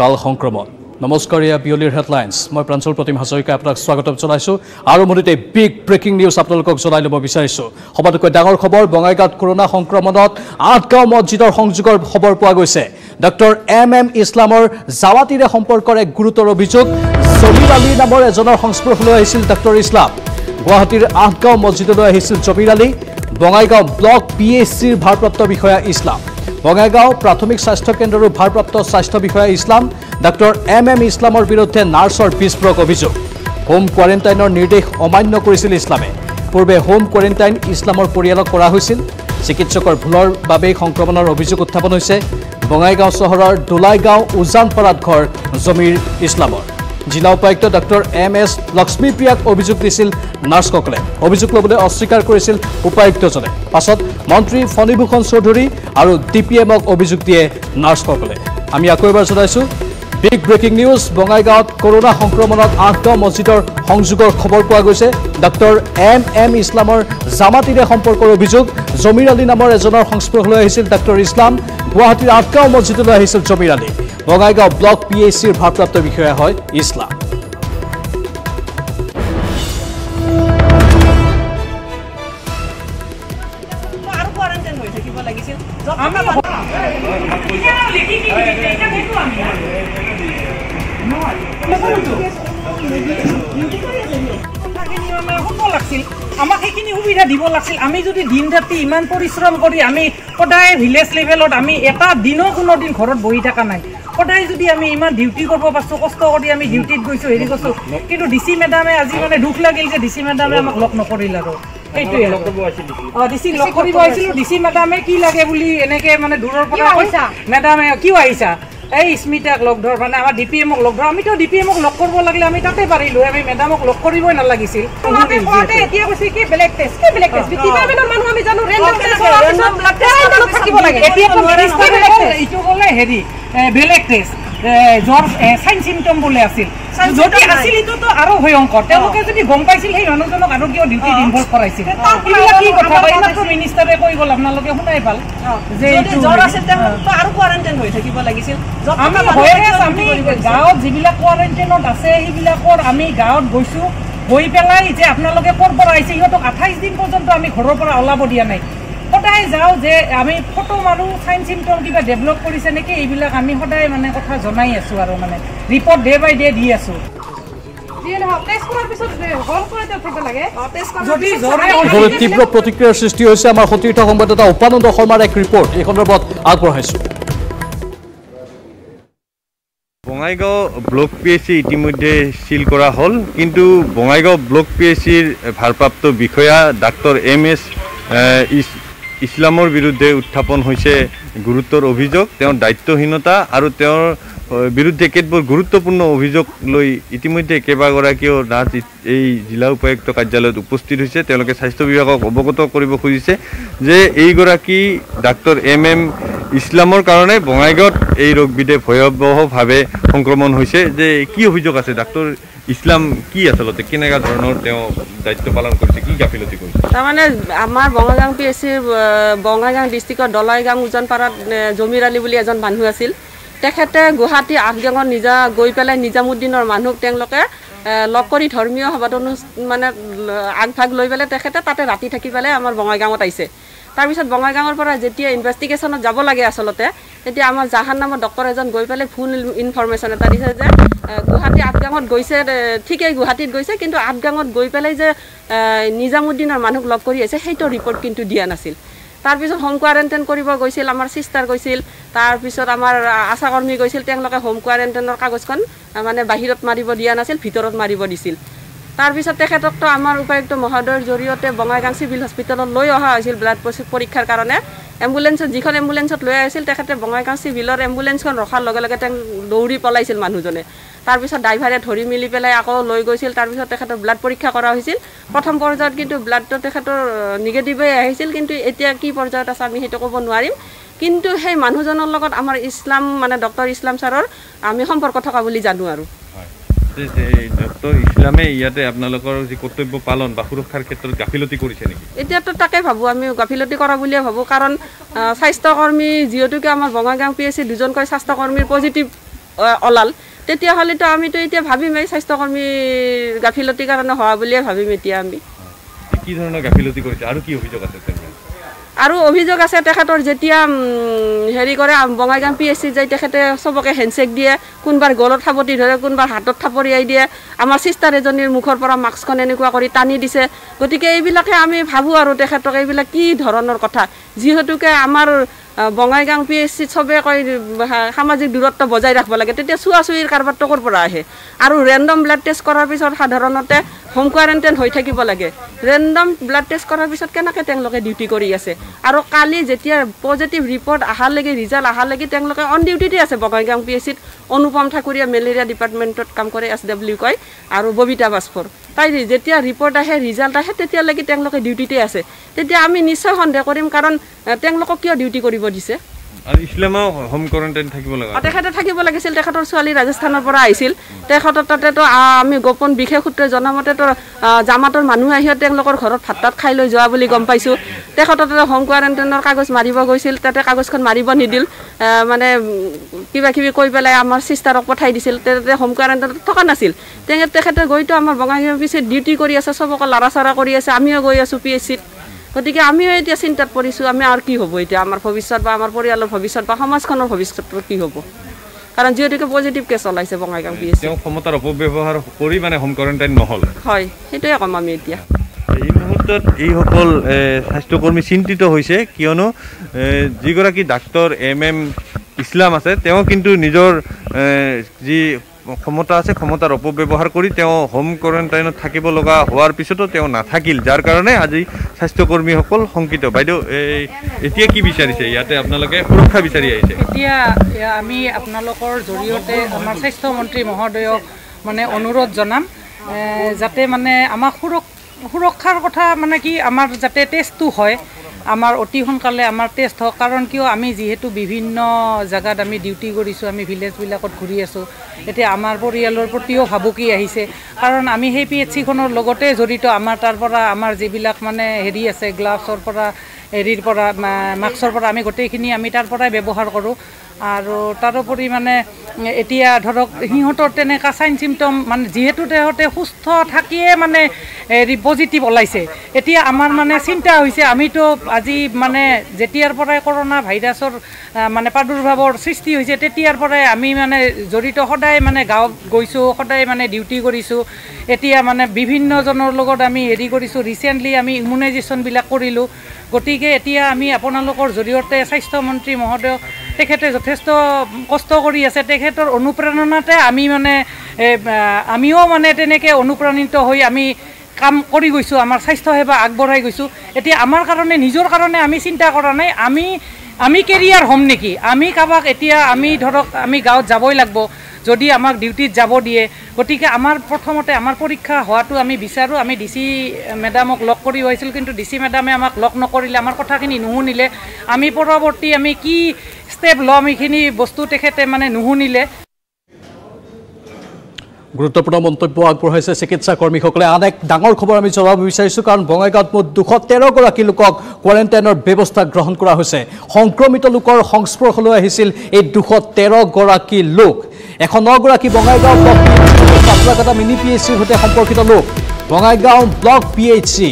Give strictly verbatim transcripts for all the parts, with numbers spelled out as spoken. কাল সংক্ৰমণ। নমস্কাৰ, এয়া বিয়লিৰ হেডলাইন্স। মই প্ৰাঞ্চল প্ৰতিম হাজৰিকা আপোনাক স্বাগতম জনাইছো আৰু মুঠতে বিগ ব্ৰেকিং নিউজ আপোনালোকক জনাই ল'ব বিচাৰিছো। সবাতোকৈ ডাঙৰ খবৰ, বঙাইগাঁৱত কৰোনা সংক্ৰমণত আঠগাঁও মছজিদৰ সংযোগৰ খবৰ পোৱা গৈছে। ডা০ এম এম ইছলামৰ জাৱাতিৰে সম্পৰ্কৰ এক গুৰুতৰ অভিযোগ। জমিৰ আলী নামৰ এজনৰ সংস্পৰ্শলৈ আহিছিল ডা০ ইছলাম। গুৱাহাটীৰ আঠগাঁও মছজিদলৈ আহিছিল Jamir Ali. Bongaigaon block P H চিৰ ভাৰপ্ৰাপ্ত বিষয়া ইছলাম। বঙাইগাঁও প্ৰাথমিক স্বাস্থ্য কেন্দ্ৰৰ ভাৰপ্ৰাপ্ত স্বাস্থ্য বিষয়া ইছলাম। ডা০ এম এম ইছলামৰ বিৰুদ্ধে নাৰ্ছৰ বিস্ফোৰক অভিযোগ। হোম কোৱাৰেণ্টাইনৰ নিৰ্দেশ অমান্য কৰিছিল ইছলামে। পূৰ্বে হোম কোৱাৰেণ্টাইন ইছলামৰ পৰিয়ালক কৰা হৈছিল। চিকিৎসকৰ ভুলৰ বাবে সংক্ৰমণৰ অভিযোগ উত্থাপন হৈছে। বঙাইগাঁও চহৰৰ দোলাইগাঁও উজানপাৰাত ঘৰ জমিৰ ইছলামৰ। জিলা উপায়ুক্ত ডা০ এম এছ লক্ষ্মীপ্ৰিয়াক অভিযোগ দিছিল নাৰ্ছসকলে। অভিযোগ ল'বলৈ অস্বীকাৰ কৰিছিল উপায়ুক্তজনে। পাছত মন্ত্ৰী ফণীভূষণ চৌধুৰী আৰু ডি পি এমক অভিযোগ দিয়ে নাৰ্ছসকলে। আমি আকৌ এবাৰ জনাইছোঁ বিগ ব্ৰেকিং নিউজ। বঙাইগাঁৱত কৰোনা সংক্ৰমণত আঠগাঁও মছজিদৰ সংযোগৰ খবৰ পোৱা গৈছে। ডা০ এম এম ইছলামৰ জামাতিৰে সম্পৰ্কৰ অভিযোগ। জমিৰ আলী নামৰ এজনৰ সংস্পৰ্শলৈ আহিছিল ডা০ ইছলাম। গুৱাহাটীৰ আঠগাঁও মছজিদলৈ আহিছিল Jamir Ali. Bongaigaon block P H চিৰ ভাৰপ্ৰাপ্ত বিষয়া হয় ইছলাম। আমাক সেইখিনি সুবিধা দিব লাগিছিল। আমি যদি দিন ৰাতি ইমান পৰিশ্ৰম কৰি আমি সদায় ভিলেজ লেভেলত আমি এটা দিনো কোনোদিন ঘৰত বহি থকা নাই। সদায় যদি আমি ইমান ডিউটি কৰিব পাৰোঁ, কষ্ট কৰি আমি ডিউটিত গৈছোঁ, হেৰি কৰিছোঁ, কিন্তু ডি চি মেডামে আজি মানে দুখ লাগিল যে ডি চি মেডামে আমাক লগ নকৰিল আৰু সেইটোৱে। অঁ, ডি চি লগ কৰিব আহিছিলোঁ। ডি চি মেডামে কি লাগে বুলি এনেকৈ মানে দূৰৰ পৰা কৈছা, মেডামে কিয় আহিছা, এই স্মিতাক লগ ধৰ, মানে আমাৰ ডি পি এমক লগ ধৰ। আমিতো ডি পি এমক লগ কৰিব লাগিলে আমি তাতে পাৰিলোঁ, আমি মেডামক লগ কৰিবই নালাগিছিল। এইটো ক'লে হেৰি বেলেগ টেষ্ট, জ্বৰ চাইন চিমটম বোলে আছিল। যদি আছিল এইটোতো আৰু ভয়ংকৰ। তেওঁলোকে যদি গম পাইছিল সেই মানুহজনক আৰু কিয় ডিউটিত ইনভল্ভ কৰাইছিল। এইবিলাক কি কথা কয়, এইমাত্ৰ মিনিষ্টাৰে কৈ গ'ল, আপোনালোকে শুনাই পাল যে আৰু কোৱাৰেণ্টাইন হৈ থাকিব লাগিছিল। আমি আমি গাঁৱত যিবিলাক কোৱাৰেণ্টাইনত আছে সেইবিলাকৰ আমি গাঁৱত গৈছোঁ, গৈ পেলাই যে আপোনালোকে ক'ৰ পৰা আহিছে, সিহঁতক আঠাইছ দিন পৰ্যন্ত আমি ঘৰৰ পৰা ওলাব দিয়া নাই। সদায় যাওঁ যে আমি ফটো মাৰোঁ, চাইন চিমটম কিবা ডেভেলপ কৰিছে নেকি, এইবিলাক আমি সদায় মানে কথা জনাই আছোঁ আৰু মানে ৰিপৰ্ট ডে বাই ডে দি আছোঁ। তীব্ৰ প্ৰতিক্ৰিয়াৰ সৃষ্টি হৈছে। আমাৰ সতীৰ্থ সংবাদদাতা উপানন্দ শৰ্মাৰ এক ৰিপৰ্ট এই সন্দৰ্ভত আগবঢ়াইছোঁ। Bongaigaon block P H C ইতিমধ্যে চিল কৰা হ'ল, কিন্তু বঙাইগাঁও ব্লক পি এইচ চিৰ ভাৰপ্ৰাপ্ত বিষয়া ডা০ এম এছ ইছলামৰ বিৰুদ্ধে উত্থাপন হৈছে গুৰুতৰ অভিযোগ। তেওঁৰ দায়িত্বহীনতা আৰু তেওঁৰ বিৰুদ্ধে কেতবোৰ গুৰুত্বপূৰ্ণ অভিযোগ লৈ ইতিমধ্যে কেইবাগৰাকীও নাৰ্ছ এই জিলা উপায়ুক্ত কাৰ্যালয়ত উপস্থিত হৈছে। তেওঁলোকে স্বাস্থ্য বিভাগক অৱগত কৰিব খুজিছে যে এইগৰাকী ডা০ এম এম ইছলামৰ কাৰণে বঙাইগাঁৱত এই ৰোগবিধে ভয়াৱহভাৱে সংক্ৰমণ হৈছে। যে কি অভিযোগ আছে, ডা০ ইছলাম কি আচলতে কেনেকুৱা ধৰণৰ তেওঁ দায়িত্ব পালন কৰিছে, কি গাফিলতি কৰিছে? তাৰমানে আমাৰ Bongaigaon P H C Bongaigaon ডিষ্ট্ৰিক্টৰ দলাইগাঁও উজানপাৰাত জমিৰ আলী বুলি এজন মানুহ আছিল। তেখেতে গুৱাহাটী আঠগাঁৱত নিজা গৈ পেলাই নিজামুদ্দিনৰ মানুহক তেওঁলোকে লগ কৰি ধৰ্মীয় সভাত মানে আগভাগ লৈ পেলাই তেখেতে তাতে ৰাতি থাকি পেলাই আমাৰ বঙাইগাঁৱত আহিছে। তাৰপিছত বঙাইগাঁৱৰ পৰা যেতিয়া ইনভেষ্টিগেশ্যনত যাব লাগে আচলতে, তেতিয়া আমাৰ জাহান নামৰ ডক্টৰ এজন গৈ পেলাই ভুল ইনফৰমেশ্যন এটা দিছে যে গুৱাহাটী আঠগাঁৱত গৈছে। ঠিকেই গুৱাহাটীত গৈছে, কিন্তু আঠগাঁৱত গৈ পেলাই যে নিজামুদ্দিনৰ মানুহক লগ কৰি আহিছে সেইটো ৰিপৰ্ট কিন্তু দিয়া নাছিল। তাৰপিছত হোম কোৱাৰেণ্টাইন কৰিব গৈছিল, আমাৰ চিষ্টাৰ গৈছিল, তাৰপিছত আমাৰ আশাকৰ্মী গৈছিল। তেওঁলোকে হোম কোৱাৰেণ্টাইনৰ কাগজখন মানে বাহিৰত মাৰিব দিয়া নাছিল, ভিতৰত মাৰিব দিছিল। তাৰপিছত তেখেতকতো আমাৰ উপায়ুক্ত মহোদয়ৰ জৰিয়তে বঙাইগাঁও চিভিল হস্পিটেলত লৈ অহা হৈছিল ব্লাড পৰীক্ষাৰ কাৰণে। এম্বুলেঞ্চত যিখন এম্বুলেঞ্চত লৈ আহিছিল তেখেতে বঙাইগাঁও চিভিলৰ এম্বুলেঞ্চখন ৰখাৰ লগে লগে তেওঁ দৌৰি পলাইছিল মানুহজনে। তাৰপিছত ড্ৰাইভাৰে ধৰি মিলি পেলাই আকৌ লৈ গৈছিল। তাৰপিছত তেখেতৰ ব্লাড পৰীক্ষা কৰা হৈছিল। প্ৰথম পৰ্যায়ত কিন্তু ব্লাডটো তেখেতৰ নিগেটিভেই আহিছিল, কিন্তু এতিয়া কি পৰ্যায়ত আছে আমি সেইটো ক'ব নোৱাৰিম। কিন্তু সেই মানুহজনৰ লগত আমাৰ ইছলাম মানে ডা০ ইছলাম ছাৰৰ আমি সম্পৰ্ক থকা বুলি জানো আৰু। ডা০ ইছলামে ইয়াতে আপোনালোকৰ যি কৰ্তব্য পালন বা সুৰক্ষাৰ ক্ষেত্ৰত গাফিলতি কৰিছে নেকি? এতিয়াতো তাকে ভাবোঁ, আমি গাফিলতি কৰা বুলিয়ে ভাবোঁ। কাৰণ স্বাস্থ্যকৰ্মী যিহেতুকে আমাৰ বঙাইগাঁও পি এইচ চি দুজনকৈ স্বাস্থ্যকৰ্মীৰ পজিটিভ अलाल तेतियाहले तो आमी तो एतिया भाबिम स्वास्थ्यकर्मी गाफिलतिर कारण हवा बुलिये भाबिम एतिया आमी कि धৰণৰ गाफिलति কৰিছে আৰু কি অভিযোগ আছে আৰু অভিযোগ আছে তেখেতৰ যেতিয়া হেৰি কৰে বঙাইগাঁও পিএসসি যাই তেখেতে সবকে হেণ্ডশেক দিয়ে কোনবাৰ গলত থাপতি ধৰে কোনবাৰ হাতত থাপৰিয়াই দিয়ে আমাৰ সিস্টাৰ এজনীৰ মুখৰ পৰা মাস্কখন এনেকুৱা কৰি টানি দিছে গতিকে এইবিলাকে আমি ভাবো আৰু তেখেতক এইবিলাক কি ধৰণৰ কথা যিহেতুকে আমাৰ বঙাইগাঁও পিএসসি সবে কয় সামাজিক দূৰত্ব বজাই ৰাখিব লাগে তেতিয়া সুৱাসুইৰ কাৰবাৰটো কৰ পৰা আহে আৰু ৰেন্ডম ব্লাড টেষ্ট কৰাৰ পিছত সাধাৰণতে হোম কোৱাৰেণ্টাইন হৈ থাকিব লাগে ৰেন্ডম ব্লাড টেষ্ট কৰাৰ পিছত কেনেকৈ তেওঁলোকে ডিউটি কৰি আছে আৰু কালি যেতিয়া পজিটিভ ৰিপৰ্ট আহাৰ লাগি ৰিজাল্ট আহাৰ লাগি তেওঁলোকে অন ডিউটিতে আছে বঙাইগাঁও পিএসসিত অনুপম ঠাকুৰীয়া মেলেৰিয়া ডিপাৰ্টমেণ্টত কাম কৰে এছ ডব্লিউ কয় আৰু ববিতা বাসফৰ তাই যেতিয়া ৰিপৰ্ট আহে ৰিজাল্ট আহে তেতিয়া লাগি তেওঁলোকে ডিউটিতে আছে তেতিয়া আমি নিশ্চয় সন্দেহ কৰিম কাৰণ তেওঁলোকক কিয় ডিউটি কৰিব দিছে আৰু ইছলামা হোম কোৱাৰেণ্টাইন থাকিব লাগা তেখেতে থাকিব লাগিছিল তেখেতৰ ছোৱালী ৰাজস্থানৰ পৰা আহিছিল তেখেতৰ তাতে তো আমি গোপন বিশেষ সূত্ৰে জনামতে তো জামাতৰ মানুহ আহিও তেওঁলোকৰ ঘৰত ভাত ভাত খাই লৈ যোৱা বুলি গম পাইছোঁ তেখেতৰ তাতে হোম কোৱাৰেণ্টাইনৰ কাগজ মাৰিব গৈছিল তাতে কাগজখন মাৰিব নিদিল মানে কিবা কিবি কৈ পেলাই আমাৰ সিস্টাৰক পঠাই দিছিল তেতে হোম কোৱাৰেণ্টাইনত থকা নাছিল তেখেতে গৈতো আমাৰ বঙাইগাঁও পিছে ডিউটি কৰি আছে সবক লাৰাচাৰা কৰি আছে আমিও গৈ আছোঁ পিএসচিত গতিকে আমিও এতিয়া চিন্তাত পৰিছোঁ আমি আৰু কি হ'ব এতিয়া আমাৰ ভৱিষ্যত বা আমাৰ পৰিয়ালৰ ভৱিষ্যত বা সমাজখনৰ ভৱিষ্যতটো কি হ'ব কাৰণ যিহেতুকে পজিটিভ কেছ ওলাইছে বঙাইগাঁও পিএসচি তেওঁ ক্ষমতাৰ অপব্যৱহাৰ কৰি মানে হোম কোৱাৰেণ্টাইন নহ'ল হয় সেইটোৱে কম আমি এতিয়া এই মুহূৰ্তত এইসকল স্বাস্থ্যকৰ্মী চিন্তিত হৈছে কিয়নো যিগৰাকী ডাক্তৰ এম এম ইছলাম আছে তেওঁ কিন্তু নিজৰ যি ক্ষমতা আছে ক্ষমতাৰ অপব্যৱহাৰ কৰি তেওঁ হোম কোৱাৰেণ্টাইনত থাকিব লগা হোৱাৰ পিছতো তেওঁ নাথাকিল যাৰ কাৰণে আজি স্বাস্থ্যকৰ্মীসকল শংকিত বাইদেউ এতিয়া কি বিচাৰিছে ইয়াতে আপোনালোকে সুৰক্ষা বিচাৰি আহিছে এতিয়া আমি আপোনালোকৰ জৰিয়তে আমাৰ স্বাস্থ্যমন্ত্ৰী মহোদয়ক মানে অনুৰোধ জনাম যাতে মানে আমাৰ সুৰক্ষাৰ কথা মানে কি আমাৰ যাতে টেষ্টটো হয় आमार अति सोनकाले आमार टेस्ट हक कारण क्यों आमी जीहेतु विभिन्न जगात आमी डिउटी करिছোঁ आमी भिलेजবিলাকত ঘুৰি আছোঁ এতিয়া आमार परियालर प्रतिओ भाबुकी आहिছে कारण आमी हे पीएचसी खনৰ লগতে জড়িত आमार তাৰ পৰা आमार जेবিলাক মানে হেৰি আছে গ্লাভছৰ পৰা হেৰিৰ পৰা মাস্কৰ পৰা আমি গটেখিনি আমি তাৰ পৰাই ব্যৱহাৰ কৰোঁ আৰু তাৰোপৰি মানে এতিয়া ধৰক হিহঁতৰ তেনেকা সাইন সিম্পটম মানে যেহেতু তেহতে সুস্থ থাকিয়ে মানে পজিটিভ ওলাইছে এতিয়া আমাৰ মানে চিন্তা হৈছে আমিতো আজি মানে যেতিয়াৰ পৰাই কৰোনা ভাইৰাছৰ মানে প্ৰাদুৰ্ভাৱৰ সৃষ্টি হৈছে তেতিয়াৰ পৰাই আমি মানে জড়িত সদায় মানে গাঁৱত গৈছোঁ সদায় মানে ডিউটি কৰিছোঁ এতিয়া মানে বিভিন্নজনৰ লগত আমি হেৰি কৰিছোঁ ৰিচেণ্টলি আমি ইমিউনাইজেশ্যনবিলাক কৰিলোঁ গতিকে এতিয়া আমি আপোনালোকৰ জৰিয়তে স্বাস্থ্যমন্ত্ৰী মহোদয় তেখেতে যথেষ্ট কষ্ট কৰি আছে তেখেতৰ অনুপ্ৰেৰণাতে আমি মানে আমিও মানে তেনেকৈ অনুপ্ৰাণিত হৈ আমি কাম কৰি গৈছোঁ আমাৰ স্বাস্থ্য সেৱা আগবঢ়াই গৈছোঁ এতিয়া আমাৰ কাৰণে নিজৰ কাৰণে আমি চিন্তা কৰা নাই আমি আমি কেৰিয়াৰ হ'ম নেকি আমি কাবাক এতিয়া আমি ধৰক আমি গাঁৱত যাবই লাগিব যদি আমাক ডিউটিত যাব দিয়ে গতিকে আমাৰ প্ৰথমতে আমাৰ পৰীক্ষা হোৱাটো আমি বিচাৰোঁ আমি ডিচি মেডামক লগ কৰি হৈছিল কিন্তু ডিচি মেডামে আমাক লগ নকৰিলে আমাৰ কথাখিনি নুশুনিলে আমি পৰৱৰ্তী আমি কি ষ্টেপ ল'ম এইখিনি বস্তু তেখেতে মানে নুশুনিলে গুৰুত্বপূৰ্ণ মন্তব্য আগবঢ়াইছে চিকিৎসাকৰ্মীসকলে আন এক ডাঙৰ খবৰ আমি জনাব বিচাৰিছোঁ কাৰণ বঙাইগাঁৱত মুঠ দুশ তেৰ গৰাকী লোকক কোৱাৰেণ্টাইনৰ ব্যৱস্থা গ্ৰহণ কৰা হৈছে সংক্ৰমিত লোকৰ সংস্পৰ্শলৈ আহিছিল এই দুশ তেৰ গৰাকী লোক এশ ন গৰাকী Bongaigaon block mini P H চিৰ সৈতে সম্পৰ্কিত লোক Bongaigaon block P H C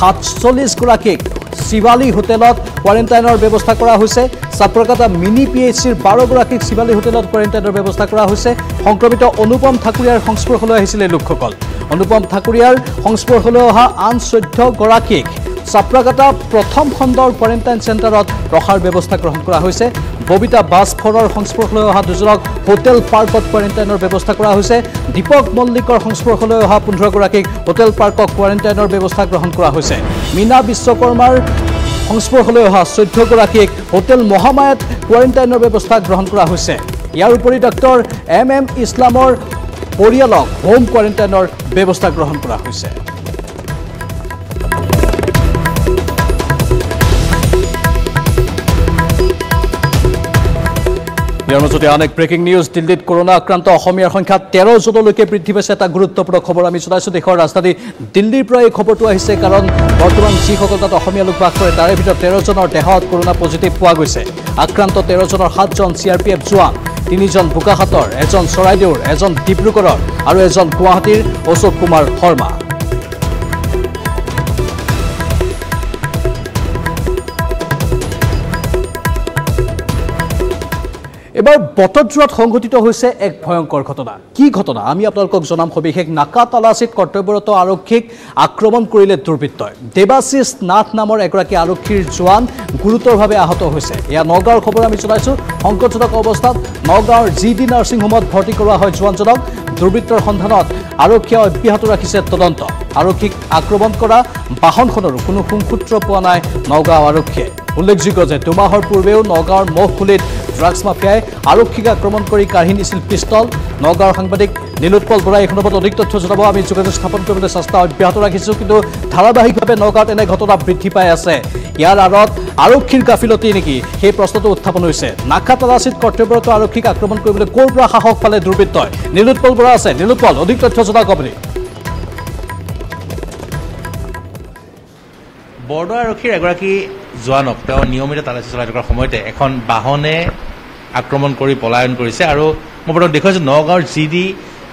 সাতচল্লিছ গৰাকীক শিৱালী হোটেলত কোৱাৰেণ্টাইনৰ ব্যৱস্থা কৰা হৈছে ছাত্ৰকাটা মিনি পি এইচ চিৰ বাৰ গৰাকীক শিৱালী হোটেলত কোৱাৰেণ্টাইনৰ ব্যৱস্থা কৰা হৈছে সংক্ৰমিত অনুপম ঠাকুৰীয়াৰ সংস্পৰ্শলৈ আহিছিলে লোকসকল অনুপম ঠাকুৰীয়াৰ সংস্পৰ্শলৈ অহা আন চৈধ্য গৰাকীক ছাত্ৰকাটা প্ৰথম খণ্ডৰ কোৱাৰেণ্টাইন চেণ্টাৰত ৰখাৰ ব্যৱস্থা গ্ৰহণ কৰা হৈছে ববিতা বাসফৰৰ সংস্পৰ্শলৈ অহা দুজনক হোটেল পাৰ্কত কোৱাৰেণ্টাইনৰ ব্যৱস্থা কৰা হৈছে দীপক মল্লিকৰ সংস্পৰ্শলৈ অহা পোন্ধৰ গৰাকীক হোটেল পাৰ্কক কোৱাৰেণ্টাইনৰ ব্যৱস্থা গ্ৰহণ কৰা হৈছে মীনা বিশ্বকৰ্মাৰ সংস্পৰ্শলৈ অহা চৈধ্য গৰাকীক হোটেল মহামায়াত কোৱাৰেণ্টাইনৰ ব্যৱস্থা গ্ৰহণ কৰা হৈছে ইয়াৰ উপৰি ডক্টৰ এম এম ইছলামৰ পৰিয়ালক হোম কোৱাৰেণ্টাইনৰ ব্যৱস্থা গ্ৰহণ কৰা হৈছে ইয়াৰ মাজতে আন এক ব্ৰেকিং নিউজ দিল্লীত কৰোনা আক্ৰান্ত অসমীয়াৰ সংখ্যা তেৰ জনলৈকে বৃদ্ধি পাইছে এটা গুৰুত্বপূৰ্ণ খবৰ আমি জনাইছোঁ দেশৰ ৰাজধানী দিল্লীৰ পৰা এই খবৰটো আহিছে কাৰণ বৰ্তমান যিসকল তাত অসমীয়া লোক বাস কৰে তাৰে ভিতৰত তেৰ জনৰ দেহত কৰোনা পজিটিভ পোৱা গৈছে আক্ৰান্ত তেৰ জনৰ সাতজন C R P F jawan तीनजन बोकाखाटर एजन चराइदेउर एजन डिब्रुगढ़र और एजन गुवाहाटीर अशोक कुमार शर्मा। एबार बटद्रत संघटित होइसे एक भयंकर घटना। कि घटना आमी आपनालोকক जनाम। सविशेष नाका तलाशीत कर्तव्यरत आरक्षीक आक्रमण करिले दुर्बृत्तय। देवाशीष नाथ नाমৰ एगৰাকী आरक्षीৰ जवान গুৰুতৰভাৱে আহত হৈছে। এয়া নগাঁৱৰ খবৰ আমি জনাইছো। সংকটজনক অৱস্থাত নগাঁৱৰ জি ডি নাৰ্ছিং হোমত ভৰ্তি কৰোৱা হয় জৱানজনক। দুৰ্বৃত্তৰ সন্ধানত আৰক্ষীয়ে অব্যাহত ৰাখিছে তদন্ত। আৰক্ষীক আক্ৰমণ কৰা বাহনখনৰো কোনো সংসূত্ৰ পোৱা নাই নগাঁও আৰক্ষীয়ে। উল্লেখযোগ্য যে দুমাহৰ পূৰ্বেও নগাঁৱৰ মহকুলিত ड्राग्स माफियाए आरक्षीक आक्रमण कर काढ़ी निल पिस्तल। नगाँव सांबादिक नीलोत्पल बड़ा एक सन्दर्भत अधिक तथ्य जानब। आम जो स्थापन कर चेष्टा अब्याहत राखिशो कि धारावाहिकभावे नगाँव एने घटना बृद्धि पाई आसे। यार आड़त आरक्षीर गाफिलती नेकि सेई प्रश्नटो उत्थापन होइसे। नाका तलाशीत कर्तव्यरत आरक्षीक आक्रमण करिबोले কৰ পৰা সাহস পালে দুৰ্বৃত্তই। নীলোत्पल बड़ा आसे। नीलोत्पल अधिक तथ्य जानक। आपुनि बर्डर आरक्षीर एगराकी जवानक नियमित तलाशी चलाई थकार समयते एखन बाहने आक्रमण कर पलायन करिसे। आरो म बर्तमान देखिছোঁ Nagaon G D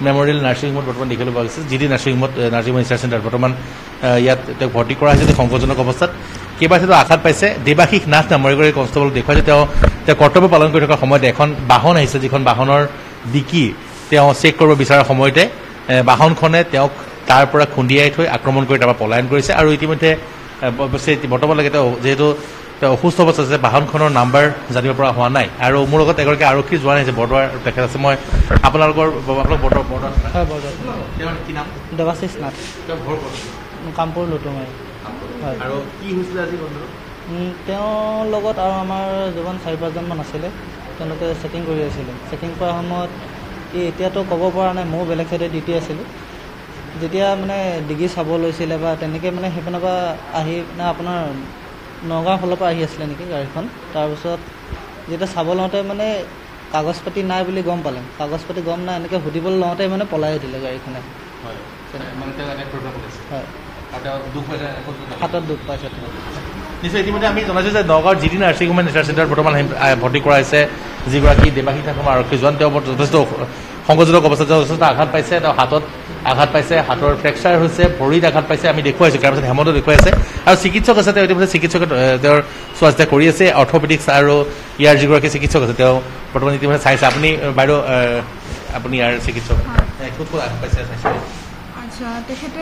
memorial nursing होमत बर्तमान देखिবলৈ পোৱা গৈছে। जी डी नार्सिंग होमत नार्सिंग होम रिसार्च सेन्टार बर्तमान ইয়াত তেওঁক ভর্তি কৰা হৈছে। সংকটজনক অৱস্থাত কেইবাটাতো আঘাত পাইছে। দেৱাশীষ নাথ নামৰ এগৰাকী কনস্টেবল দেখুৱাইছে তেওঁ তেওঁ কৰ্তব্য পালন কৰি থকাৰ সময়তে এখন বাহন আহিছে। যিখন বাহনৰ ডিকি তেওঁ চেক কৰিব বিচাৰা সময়তে বাহনখনে তেওঁক তাৰ পৰা খুন্দিয়াই থৈ আক্ৰমণ কৰি তাৰ পলায়ন কৰিছে। আৰু ইতিমধ্যে बर्तमान लगे जीतु असुस्थ अवस्था से वाहन नम्बर जानपरा हुआ ना। और मोर लगत एगराकी आरक्षी जवान है बर्दार तक मैं अपना देवाशीष नाथ कामपुर लुटुम जवान चार पाँच जन मान आसके चेकिंग चेकिंग समय तो कब पर ना मोर बेलेग साइड डिटी आसो। যেতিয়া মানে ডিগি চাব লৈছিলে বা তেনেকৈ মানে সেইপনাবা আহি না আপোনাৰ নগাঁও ফালৰ পৰা আহি আছিলে নেকি গাড়ীখন। তাৰপিছত যেতিয়া চাব লওঁতে মানে কাগজ পাতি নাই বুলি গম পালে। কাগজ পাতি গম নাই এনেকৈ সুধিবলৈ লওঁতে মানে পলাই দিলে গাড়ীখনে। হাতত দুখ পাইছে নিশ্চয়। ইতিমধ্যে আমি জনাইছোঁ যে নগাঁৱৰ G D nursing home research চেণ্টাৰত বৰ্তমান ভৰ্তি কৰা হৈছে যিগৰাকী দেৱাশী নাথৰ আৰক্ষী জোৱান। তেওঁ যথেষ্ট সংকটজনক অৱস্থাত যথেষ্ট আঘাত পাইছে। তেওঁ হাতত আঘাত পাইছে, হাতৰ ফ্ৰেকচাৰ হৈছে, ভৰিত আঘাত পাইছে। আমি দেখুৱাইছোঁ। তাৰ পাছত হেমন্ত দেখুৱাইছে আৰু চিকিৎসক আছে। তেওঁ ইতিমধ্যে চিকিৎসকে তেওঁৰ চোৱা চিতা কৰি আছে। অৰ্থপেডিক্স আৰু ইয়াৰ যিগৰাকী চিকিৎসক আছে তেওঁ বৰ্তমান ইতিমধ্যে চাইছে। আপুনি বাইদেউ আপুনি ইয়াৰ চিকিৎসক খুব আঘাত পাইছে চাইছে। আচ্ছা, তেখেতে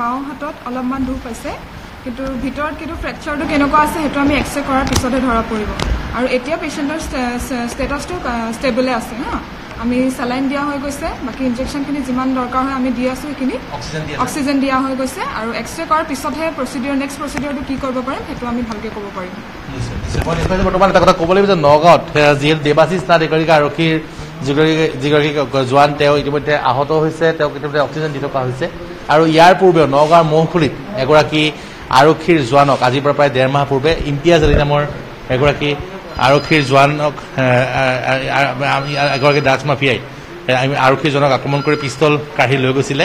বাওঁ হাতত অলপমান দুখ পাইছে কিন্তু ভিতৰত কিন্তু ফ্ৰেকচাৰটো কেনেকুৱা আছে সেইটো আমি এক্সৰে কৰাৰ পিছতে ধৰা পৰিব। আৰু এতিয়া পেচেণ্টৰ ষ্টেটাছটো ষ্টেবলে আছে। হা, আমি চেলাইন দিয়া হৈ গৈছে। বাকি ইনজেকশ্যনখিনি যিমান দৰকাৰ হয় আমি দি আছোঁ। এইখিনি অক্সিজেন দিয়া হৈ গৈছে। আৰু এক্সৰে কৰাৰ পিছতহে প্ৰচিডিউৰ নেক্সট প্ৰচিডিউৰটো কি কৰিব পাৰিম সেইটো আমি ভালকৈ ক'ব পাৰিম। বৰ্তমান এটা কথা ক'ব লাগিব যে নগাঁৱত যিহেতু দেৱাশীষ নাথ এগৰাকী আৰক্ষীৰ যিগৰাকী জোৱান তেওঁ ইতিমধ্যে আহত হৈছে। তেওঁক ইতিমধ্যে অক্সিজেন দি থকা হৈছে। আৰু ইয়াৰ পূৰ্বেও নগাঁৱৰ মহকুলিত এগৰাকী আৰক্ষীৰ জোৱানক আজিৰ পৰা প্ৰায় ডেৰ মাহ পূৰ্বে ইমতিয়াজ আলী নামৰ এগৰাকী আৰক্ষীৰ জোৱানক এগৰাকী ড্ৰাগছ মাফিয়াই আৰক্ষীৰ জোৱানক আক্ৰমণ কৰি পিষ্টল কাঢ়ি লৈ গৈছিলে।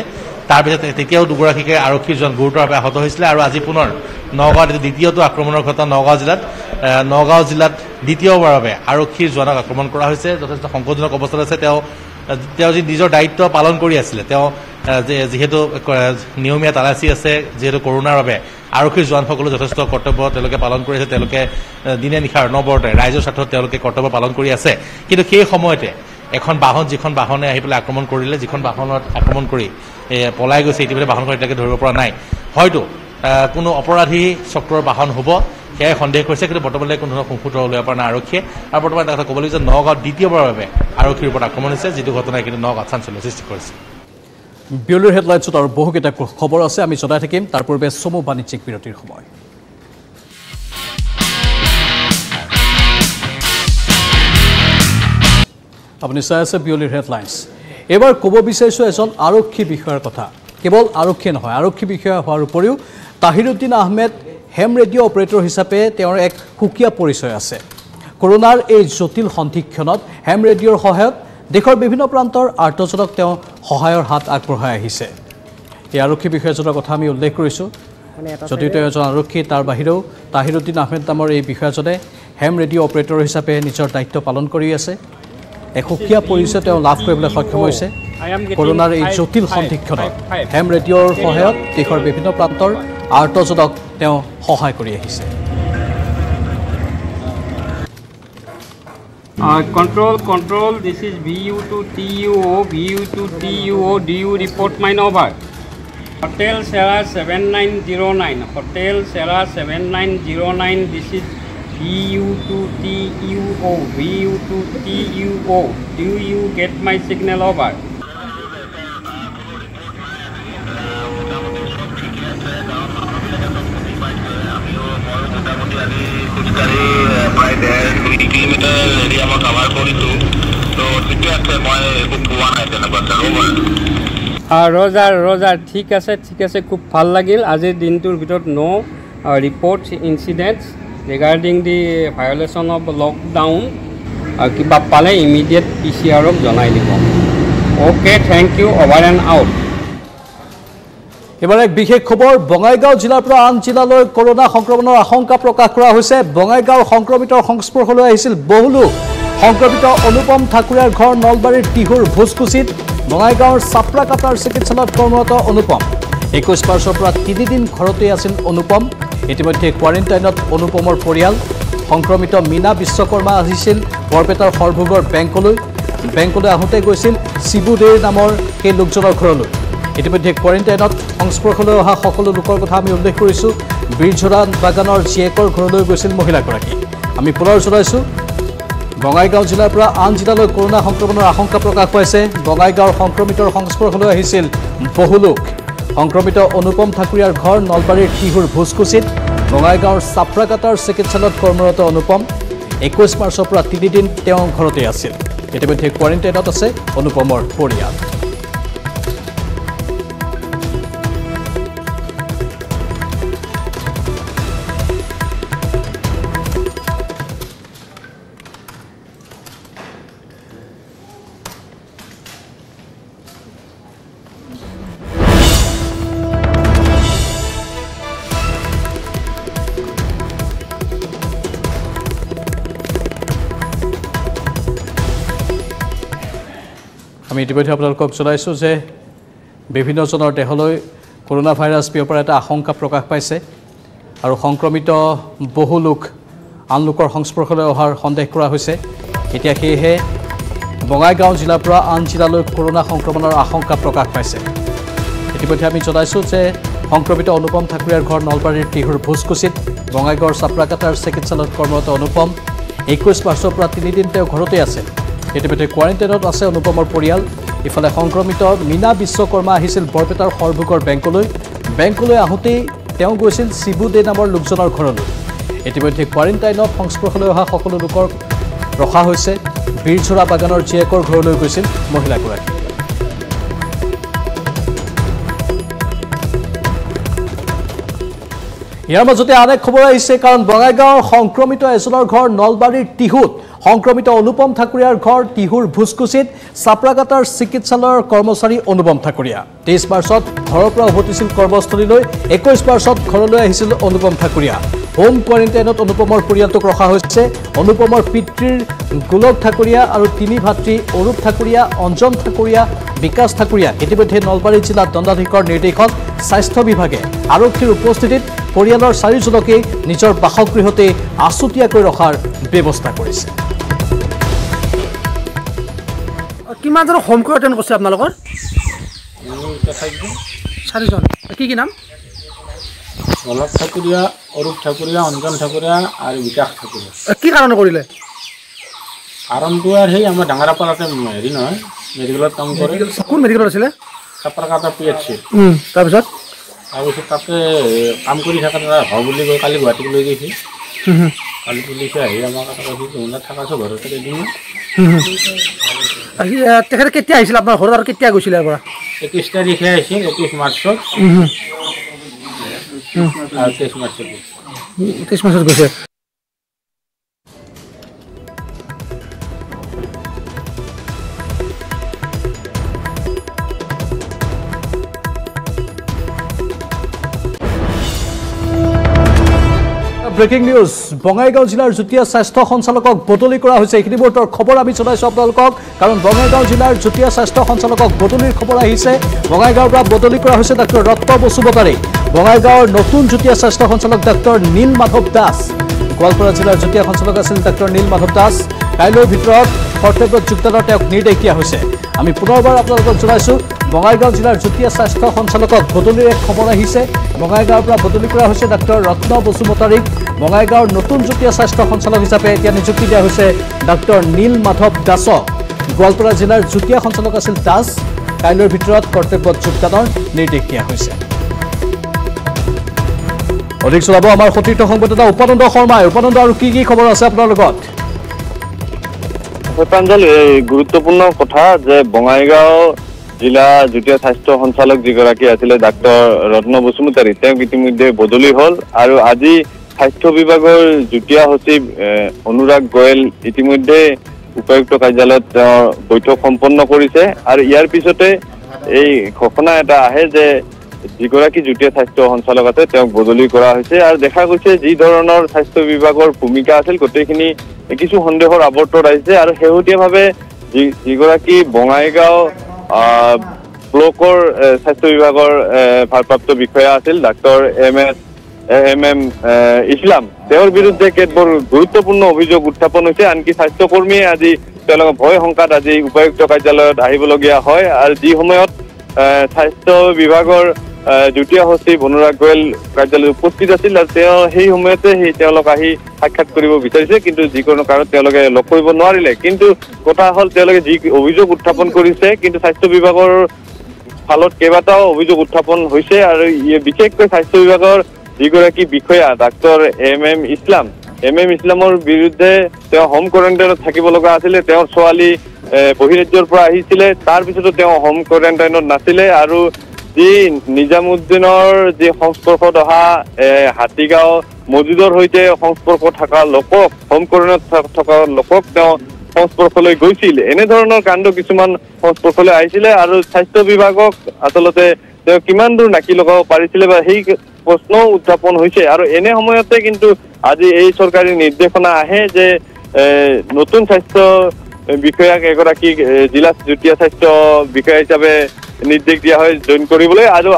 তাৰপিছত তেতিয়াও দুগৰাকীকে আৰক্ষীৰ জোৱান গুৰুতৰভাৱে আহত হৈছিলে। আৰু আজি পুনৰ নগাঁৱত দ্বিতীয়টো আক্ৰমণৰ ঘটনা। নগাঁও জিলাত নগাঁও জিলাত দ্বিতীয়বাৰৰ বাবে আৰক্ষীৰ জোৱানক আক্ৰমণ কৰা হৈছে। যথেষ্ট সংকটজনক অৱস্থাত আছে। তেওঁ তেওঁ যি নিজৰ দায়িত্ব পালন কৰি আছিলে তেওঁ যিহেতু নিয়মীয়া তালাচী আছে যিহেতু কৰোণাৰ বাবে আৰক্ষীৰ জোৱানসকলে যথেষ্ট কৰ্তব্য তেওঁলোকে পালন কৰি আছে। তেওঁলোকে দিনে নিশা অনবৰতে ৰাইজৰ স্বাৰ্থত তেওঁলোকে কৰ্তব্য পালন কৰি আছে। কিন্তু সেই সময়তে এখন বাহন যিখন বাহনে আহি পেলাই আক্ৰমণ কৰিলে যিখন বাহনত আক্ৰমণ কৰি পলাই গৈছে ইতিমধ্যে বাহনখন এতিয়ালৈকে ধৰিব পৰা নাই। হয়তো কোনো অপৰাধী চক্ৰৰ বাহন হ'ব সেয়াই সন্দেহ কৰিছে। কিন্তু বৰ্তমানলৈ কোনো ধৰণৰ সংসূত্ৰ উলিয়াব পৰা নাই আৰক্ষীয়ে। আৰু বৰ্তমান এটা কথা ক'ব লাগিব যে নগাঁৱত দ্বিতীয়বাৰৰ বাবে আৰক্ষীৰ ওপৰত আক্ৰমণ হৈছে যিটো ঘটনাই কিন্তু নগাঁৱত চাঞ্চল্যৰ সৃষ্টি কৰিছে। বিয়লিৰ হেডলাইনছত আৰু বহুকেইটা খবৰ আছে আমি জনাই থাকিম। তাৰ পূৰ্বে চমু বাণিজ্যিক বিৰতিৰ সময়। আপুনি চাই আছে বিয়লিৰ হেডলাইনছ। এবাৰ ক'ব বিচাৰিছোঁ এজন আৰক্ষী বিষয়াৰ কথা। কেৱল আৰক্ষী নহয়, আৰক্ষী বিষয়া হোৱাৰ উপৰিও Tahiruddin Ahmed ham radio' operator হিচাপে তেওঁৰ এক সুকীয়া পৰিচয় আছে। কৰোণাৰ এই জটিল সন্ধিক্ষণত হেম ৰেডিঅ'ৰ সহায়ত দেশৰ বিভিন্ন প্ৰান্তৰ আৰ্তজনক তেওঁ সহায়ৰ হাত আগবঢ়াই আহিছে। এই আৰক্ষী বিষয়াজনৰ কথা আমি উল্লেখ কৰিছোঁ। যদিও তেওঁ এজন আৰক্ষী, তাৰ বাহিৰেও তাহিৰুদ্দিন আহমেদ নামৰ এই বিষয়াজনে হেম ৰেডিঅ' অপাৰেটৰ হিচাপে নিজৰ দায়িত্ব পালন কৰি আছে। एक সুকীয়া পৰিচয় তেওঁ লাভ কৰিবলৈ সক্ষম হৈছে। কৰোনাৰ এই জটিল সন্ধিক্ষণত হেম ৰেডিঅ'ৰ সহায়ত দেশৰ বিভিন্ন প্ৰান্তৰ আৰ্তজনক তেওঁ সহায় কৰি আহিছে। Uh, control, control, this is V U two T U O, V U two T U O, do you report mine over? Hotel Sierra seven nine zero nine, Hotel Sierra seven nine zero nine, this is V U two T U O, V U two T U O, do you get my signal over? रोजार रोजार ठीक आसे ठीक आसे खूब ভাল লাগিল। আজিৰ দিনটোৰ ভিতৰত no reports incidents regarding the violation of lockdown কিবা পালে ইমিডিয়েট পিচিআৰক জনাই দিব। Okay, thank you, over and out. এবাৰে বিশেষ খবৰ, বঙাইগাঁও জেলাৰ পৰা আন জেলালৈ করোনা সংক্রমণের আশঙ্কা প্রকাশ করা হয়েছে। বঙাইগাঁও সংক্রমিত সংস্পর্শলৈ আহিছিল বহু লোক। সংক্রমিত অনুপম ঠাকুরের ঘর নলবাড়ির টিহুর ভোজকুচিত। বঙাইগাঁওর চাপড়াকাটার চিকিৎসালয়ত কর্মরত অনুপম। একুশ মার্চের পৰা তিন দিন ঘৰতে আছিল অনুপম। ইতিমধ্যে কোয়াৰেন্টাইনত অনুপমৰ পৰিয়াল। সংক্ৰমিত মীনা বিশ্বকৰ্মা আহিছিল বৰপেটাৰ সৰভোগৰ ব্যাংকলৈ। ব্যাংকলৈ আহতে গৈছিল শিবুদেৰ নামৰ সেই লোকজনৰ ঘৰলৈ। ইতিমধ্যে কোয়াৰেন্টাইনত সংস্পৰ্শলৈ অহা সকল লোকৰ কথা আমি উল্লেখ কৰিছো। বীৰঝোড়া বাগানৰ জিয়েকৰ ঘৰলৈ গৈছিল মহিলাগৰাকী। আমি পুনৰ জনাইছো বঙাইগাঁও জিলাৰ পৰা আন জিলালৈ কৰোনা সংক্ৰমণেৰ আশঙ্কা প্ৰকাশ পাইছে। বঙাইগাঁওৰ সংক্ৰমিতৰ সংস্পৰ্শলৈ আহিছিল বহু লোক। সংক্ৰমিত অনুপম ঠাকুৰীয়াৰ ঘৰ নলবাৰীৰ টিহুৰ ভোজকুচিত। বঙাইগাঁওৰ চাপড়াকাটাৰ চিকিৎসালয়ত কৰ্মৰত অনুপম। একুশ মাৰ্চৰ পৰা তিন দিন তেওঁ ঘৰতে আছিল। ইতিমধ্যে কোৱাৰেণ্টাইনত আছে অনুপমৰ পৰিয়াল। আমি ইতিমধ্যে আপোনালোকক জনাইছোঁ যে বিভিন্নজনৰ দেহলৈ কৰোনা ভাইৰাস বিয়পাৰ এটা আশংকা প্ৰকাশ পাইছে আৰু সংক্ৰমিত বহু লোক আন লোকৰ সংস্পৰ্শলৈ অহাৰ সন্দেহ কৰা হৈছে। এতিয়া সেয়েহে বঙাইগাঁও জিলাৰ পৰা আন জিলালৈ কৰোনা সংক্ৰমণৰ আশংকা প্ৰকাশ পাইছে। ইতিমধ্যে আমি জনাইছোঁ যে সংক্ৰমিত অনুপম ঠাকুৰীয়াৰ ঘৰ নলবাৰীৰ টিহুৰ ভোজকুচিত। বঙাইগাঁৱৰ চাপড়াকাটাৰ চিকিৎসালয়ত কৰ্মৰত অনুপম। একুশ মাৰ্চৰ পৰা তিন দিন তেওঁ ঘৰতে আছে। ইতিমধ্যে কোয়াৰেন্টাইনত আছে অনুপমৰ পৰিয়াল। ইফালে সংক্ৰমিত মীনা বিশ্বকৰ্মা আহিছিল বৰপেটাৰ সৰভোগৰ বেংকলৈ। বেংকলৈ আহোঁতেই তেওঁ গৈছিল শিবু দে নামৰ লোকজনৰ ঘৰলৈ। ইতিমধ্যে কোয়াৰেন্টাইনত সংস্পৰ্শলৈ অহা সকলো লোকক ৰখা হৈছে। বীৰঝোড়া বাগানৰ জীয়েকৰ ঘৰলৈ গৈছিল মহিলাগৰাকী। ইয়াৰ মাজতে আন এক খবৰ আহিছে, কাৰণ বঙাইগাঁৱৰ সংক্ৰমিত এজনৰ ঘৰ নলবাৰীৰ টিহুত। সংক্ৰমিত অনুপম ঠাকুৰীয়াৰ ঘৰ টিহুৰ ভোজকুচিত। চাপড়াকাটাৰ চিকিৎসালয়ৰ কৰ্মচাৰী অনুপম ঠাকুৰীয়া তেইশ মাৰ্চত ঘৰৰ পৰা উভতিছিল কৰ্মস্থলীলৈ। একুশ মাৰ্চত ঘৰলৈ আহিছিল অনুপম ঠাকুৰীয়া। হোম কোৱাৰেণ্টাইনত অনুপমৰ পৰিয়ালটোক ৰখা হৈছে। অনুপমৰ পিতৃৰ গোলক ঠাকুৰীয়া আৰু তিনি ভাতৃ অৰূপ ঠাকুৰীয়া, অঞ্জন ঠাকুৰীয়া, বিকাশ ঠাকুৰীয়া ইতিমধ্যে নলবাৰী জিলা দণ্ডাধীশৰ নিৰ্দেশত স্বাস্থ্য বিভাগে আৰক্ষীৰ উপস্থিতিত পৰিয়ালৰ চাৰিজনকে নিজৰ বাসগৃহতে আছুতীয়াকৈ ৰখাৰ ব্যৱস্থা কৰিছে। কিমানজন হোম কোৱাৰেণ্টাইন কৰিছে আপোনালোকৰ? চাৰিজন। কি কি নাম? গোলক ঠাকুৰীয়া, অৰূপ ঠাকুৰীয়া, অঞ্জন ঠাকুৰীয়া আৰু বিকাশ ঠাকুৰীয়া। কি কাৰণে কৰিলে? কাৰণটো আৰু সেই আমাৰ ডাঙৰাপালাতে হেৰি নহয়, মেডিকেলত কাম কৰে। কোন মেডিকেলত আছিলে? Chaprakata P H C. তাৰপিছত তাৰপিছত তাতে কাম কৰি থকা হয় বুলি কৈ কালি গুৱাহাটীক লৈ গৈছে। কালি পুলিচে আহি আমাৰ থাকাছো ঘৰতে এদিন। তেখেত কেতিয়া আহিছিল আপোনাৰ ঘৰত আৰু কেতিয়া গৈছিলে? একৈশ তাৰিখে আহিছিল, একৈশ মাৰ্চত। তেইশ মাৰ্চত তেইশ মাৰ্চত গৈছে। ব্রেকিং নিউজ বঙাইগাঁও জিলার যুতীয়া স্বাস্থ্য সঞ্চালকক বদলি করা হয়েছে। এই মুহূর্তের খবর আমি জানাইছো আপোনালোকক, কারণ বঙাইগাঁও জিলার যুতীয়া স্বাস্থ্য সঞ্চালকক বদলির খবর আহিছে। বঙাইগাঁওৰ পৰা বদলি কৰা হৈছে ডা ৰত্ন বসুমতাৰী। বঙাইগাঁওৰ নতুন যুতীয়া স্বাস্থ্য সঞ্চালক ডা নীল মাধৱ দাস। গোৱালপাৰা জিলাৰ যুতীয়া সঞ্চালক আছিল ডা নীল মাধৱ দাস। কাইলৈৰ ভিতৰত কৰ্তব্যত যোগদানৰ তেওঁক নিৰ্দেশ দিয়া হৈছে। আমি পুনৰবাৰ আপোনালোকক জনাইছো, বঙাইগাঁও জিলাৰ যুতীয়া স্বাস্থ্য সঞ্চালকক বদলিৰ এক খবৰ আহিছে। বঙাইগাঁৱৰ পৰা বদলি কৰা হৈছে ডা ৰত্ন বসুমতাৰীক। বঙাইগাঁৱৰ নতুন যুতীয়া স্বাস্থ্য সঞ্চালক হিচাপে এতিয়া নিযুক্তি দিয়া হৈছে ডা নীল মাধৱ দাসক। গোৱালপাৰা জিলাৰ যুতীয়া সঞ্চালক আছিল দাস। কাইলৈৰ ভিতৰত কৰ্তব্যত যোগদানৰ নিৰ্দেশ দিয়া হৈছে। অধিক চলাব আমাৰ সতীৰ্থ সংবাদদাতা উপানন্দ শৰ্মাই। উপানন্দ, আৰু কি কি খবৰ আছে আপোনাৰ লগত? प्रांजल गुरुत्वपूर्ण कथा जे बंगाईगांव जिला जुतिया स्वास्थ्य संचालक जिगराकी आছিলে डाक्टर रत्न बसुमतारी इतिम्य बदली हल और आज स्वास्थ्य विभाग जुतिया सचिव अनुराग गोयल इतिम्य उपायुक्त कार्यालय बैठक सम्पन्न करिছে। और यार पिछते घोषणा एटा आए जे जिगराकी जुतिया स्वास्थ्य संचालक आते बदली करा হৈছে। और देखा गई जी धरणर स्वास्थ्य विभाग भूमिका आछिल गोटेखिनि কিছু সন্দেহৰ আৱৰ্তত আহিছে। আৰু হেউটিয়াভাৱে যিগৰাকী বঙাইগাঁও ব্লকৰ স্বাস্থ্য বিভাগৰ ভাৰপ্ৰাপ্ত বিষয়া আছিল doctor M M M Islam, তেওঁৰ বিৰুদ্ধে কেতবোৰ গুৰুত্বপূৰ্ণ অভিযোগ উত্থাপন হৈছে। আনকি স্বাস্থ্যকৰ্মীয়ে আজি তেওঁলোকৰ ভয় সংকাত আজি উপায়ুক্ত কাৰ্যালয়ত আহিবলগীয়া হয়। আৰু যি সময়ত স্বাস্থ্য বিভাগৰ যুতীয়া সচিব অনুৰাগ গোয়েল কাৰ্যালয়ত উপস্থিত আছিল আৰু তেওঁ সেই সময়তে সেই তেওঁলোক আহি সাক্ষাৎ কৰিব বিচাৰিছে, কিন্তু যিকোনো কাৰণত তেওঁলোকে লগ কৰিব নোৱাৰিলে। কিন্তু কথা হ'ল তেওঁলোকে যি অভিযোগ উত্থাপন কৰিছে, কিন্তু স্বাস্থ্য বিভাগৰ ফালত কেইবাটাও অভিযোগ উত্থাপন হৈছে। আৰু বিশেষকৈ স্বাস্থ্য বিভাগৰ যিগৰাকী বিষয়া doctor M M Islam M M ইছলামৰ বিৰুদ্ধে তেওঁ হোম কোৱাৰেণ্টাইনত থাকিব লগা আছিলে। তেওঁৰ ছোৱালী বহিৰাজ্যৰ পৰা আহিছিলে, তাৰ পিছতো তেওঁ হোম কোৱাৰেণ্টাইনত নাছিলে। আৰু जी निजामुद्दीनर जी संस्पर्श अहा हाटीगांव मस्जिदर सहित संस्पर्श थका लोक होम कोरेन्टाइन थका लोक संस्पर्शले गई एनेधरण कांड किसुमान संस्पर्शले आइसिले। और स्वास्थ्य विभागक आसलते किमान दूर नाकी लगाव पारिसिले प्रश्न उत्थापन होइसे। और एने समयते किन्तु आज ये सरकारी निर्देशना आए जे नतुन स्वास्थ्य विषयक एगराकी जिला जुतिया स्वास्थ्य विषय हिसाबे निर्देश दिया है जॉइन কৰিবলৈ। আৰু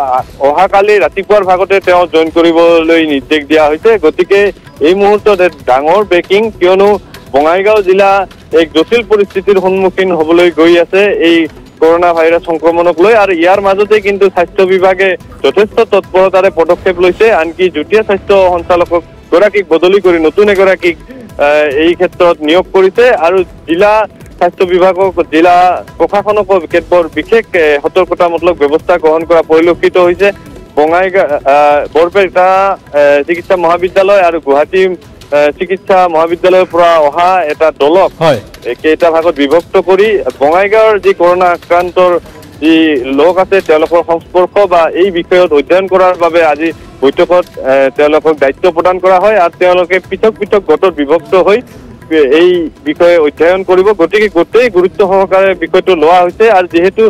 অহা কালি ৰাতিপুৱাৰ ভাগতে তেওঁ জয়েন কৰিবলৈ নিৰ্দেশ দিয়া হৈছে। গতিকে এই মুহূৰ্তত এক ডাঙৰ ব্ৰেকিং, কিয়নো বঙাইগাঁও জিলা এক জটিল পৰিস্থিতিৰ সন্মুখীন হ'বলৈ গৈ আছে এই কৰোনা ভাইৰাস সংক্ৰমণক লৈ। আৰু ইয়াৰ মাজতে কিন্তু স্বাস্থ্য বিভাগে যথেষ্ট তৎপৰতাৰে পদক্ষেপ লৈছে। আনকি যুতীয়া স্বাস্থ্য সঞ্চালকক গৰাকীক বদলি কৰি নতুন এগৰাকীক এই ক্ষেত্ৰত নিয়োগ কৰিছে। আৰু জিলা स्वास्थ्य विभाग जिला प्रशासन केतबर विशेष सतर्कतामूलक व्यवस्था ग्रहण कर परिलक्षित होइसे। बंगाईगांव बरपेटा चिकित्सा महाविद्यालय और गुवाहाटी चिकित्सा महाविद्यालय अहा एटा दलक केटा भागत विभक्त कर बंगाईगांवर जी कोरोना आक्रांतर जी लोक आछे तेलोकर संस्पर्श बा एई विषयत अध्ययन करार बारे आज बैठकत तेलोकर दायित्व प्रदान करा हय। आर तेलोके पृथक पृथक गटत विभक्त हय এই বিষয়ে অধ্যয়ন কৰিব। গতিকে গোটেই গুৰুত্ব সহকাৰে বিষয়টো লোৱা হৈছে। আৰু যেহেতু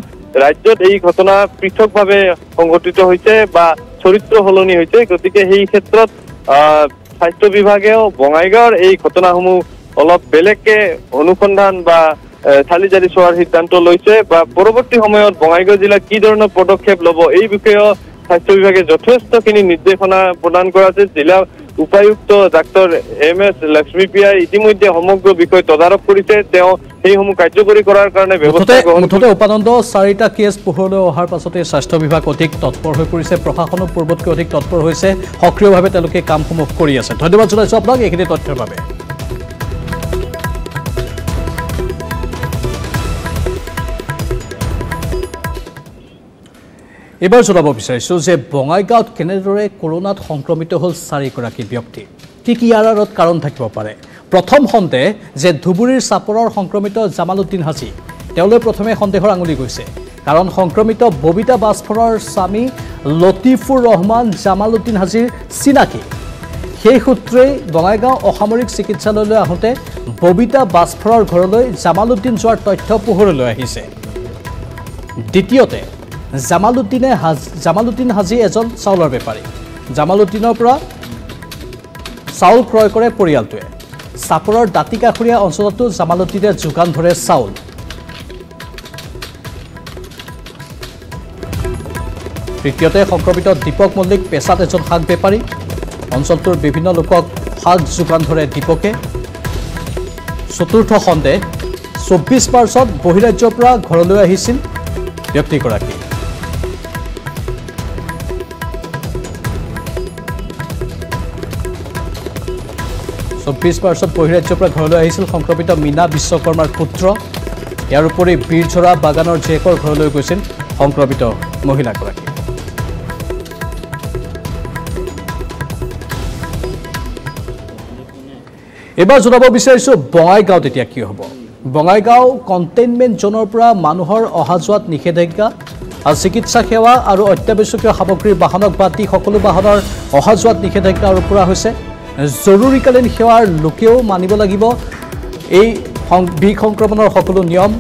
ৰাজ্যত এই ঘটনা পৃথকভাৱে সংঘটিত হৈছে বা চৰিত্ৰ সলনি হৈছে, গতিকে সেই ক্ষেত্ৰত স্বাস্থ্য বিভাগেও বঙাইগাঁৱৰ এই ঘটনাসমূহ অলপ বেলেগকে অনুসন্ধান বা চালি জাৰি চোৱাৰ সিদ্ধান্ত লৈছে। বা পৰৱৰ্তী সময়ত বঙাইগাঁও জিলা কি ধৰণৰ পদক্ষেপ ল'ব এই বিষয়েও স্বাস্থ্য বিভাগে যথেষ্টখিনি নিৰ্দেশনা প্ৰদান কৰা হৈছে। জিলা उपायुक्त डाक्टर एम एस लक्ष्मी पिया इतिम्य समग्र विषय तदारक कार्यकरी उपानंद चारिटा केस पोहरले अहार पाछते स्वास्थ्य विभाग अधिक तत्पर हो परिसे। प्रशासन पूर्वतक अधिक तत्पर होइसे, सक्रिय भावे तेलके काम समूह करि आछे। धन्यवाद जनाइछु आपनाक एखिनि तथ्यर भावे। এবাৰ জনাব বিচাৰিছো যে বঙাইগাঁৱত কেনেদৰে কৰোনাত সংক্ৰমিত হল চাৰিগৰাকী ব্যক্তি, কি কি ইয়াৰ আঁৰত কাৰণ থাকিব পাৰে। প্ৰথম সন্দেহ যে ধুবুৰীৰ চাপৰৰ সংক্ৰমিত জামালউদ্দিন হাজি, তেওঁলৈ প্ৰথমে সন্দেহৰ আঙুলি গৈছে। কাৰণ সংক্ৰমিত ববিতা বাছফৰৰ স্বামী লতিফুৰ ৰহমান জামালউদ্দিন হাজিৰ চিনাকি। সেই সূত্ৰেই বঙাইগাঁও অসামৰিক চিকিৎসালয়লৈ আহোঁতে ববিতা বাছফৰৰ ঘৰলৈ জামালউদ্দিন যোৱাৰ তথ্য পোহৰলৈ আহিছে। দ্বিতীয়তে জামালউদ্দিনে জামালউদ্দিন হাজি এজন চাউলৰ বেপাৰী। জামালউদ্দিনৰ পৰা চাউল ক্ৰয় কৰে পৰিয়ালটোৱে। সাপুৰৰ দাঁতিকাখুৰীয়া অঞ্চলতো জামালুদ্দিনে যোগান ধৰে চাউল। তৃতীয়তে সংক্ৰমিত দীপক মল্লিক পেছাত এজন শাক বেপাৰী। অঞ্চলটোৰ বিভিন্ন লোকক শাক যোগান ধৰে দীপকে। চতুৰ্থ সন্দেহ চৌব্বিছ মাৰ্চত বহিৰাজ্যৰ পৰা ঘৰলৈ আহিছিল ব্যক্তিগৰাকী। চৌব্বিছ মাৰ্চত বহিৰাজ্যৰ পৰা ঘৰলৈ আহিছিল সংক্ৰমিত মীনা বিশ্বকৰ্মাৰ পুত্ৰ। ইয়াৰ উপৰি বীৰঝৰা বাগানৰ জেকৰ ঘৰলৈ গৈছিল সংক্ৰমিত মহিলাগৰাকী। এবাৰ জনাব বিচাৰিছো বঙাইগাঁৱত এতিয়া কি হ'ব। বঙাইগাঁও কণ্টেইনমেণ্ট জোনৰ পৰা মানুহৰ অহা যোৱাত নিষেধাজ্ঞা আৰু চিকিৎসা সেৱা আৰু অত্যাৱশ্যকীয় সামগ্ৰীৰ বাহনক বাদ দি সকলো বাহনৰ অহা যোৱাত নিষেধাজ্ঞা আৰোপ কৰা হৈছে। জৰুৰীকালীন সেৱাৰ লোকেও মানিব লাগিব এই বিষ সংক্ৰমণৰ সকলো নিয়ম।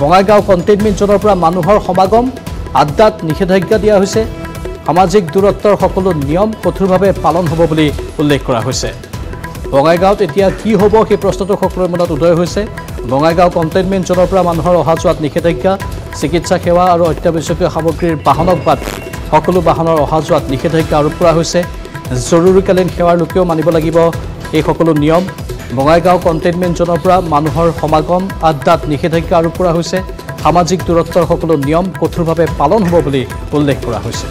বঙাইগাঁও কণ্টেইনমেণ্ট জোনৰ পৰা মানুহৰ সমাগম আড্ডাত নিষেধাজ্ঞা দিয়া হৈছে। সামাজিক দূৰত্বৰ সকলো নিয়ম কঠোৰভাৱে পালন হ'ব বুলি উল্লেখ কৰা হৈছে। বঙাইগাঁৱত এতিয়া কি হ'ব সেই প্ৰশ্নটো সকলোৰে মনত উদয় হৈছে। বঙাইগাঁও কণ্টেইনমেণ্ট জোনৰ পৰা মানুহৰ অহা যোৱাত নিষেধাজ্ঞা, চিকিৎসা সেৱা আৰু অত্যাৱশ্যকীয় সামগ্ৰীৰ বাহনক বাদ সকলো বাহনৰ অহা যোৱাত নিষেধাজ্ঞা আৰোপ কৰা হৈছে। জৰুৰীকালীন সেৱাৰ লোকেও মানিব লাগিব এই সকলো নিয়ম। বঙাইগাঁও কণ্টেইনমেণ্ট জোনৰ পৰা মানুহৰ সমাগম আড্ডাত নিষেধাজ্ঞা আৰোপ কৰা হৈছে। সামাজিক দূৰত্বৰ সকলো নিয়ম কঠোৰভাৱে পালন হ'ব বুলি উল্লেখ কৰা হৈছে।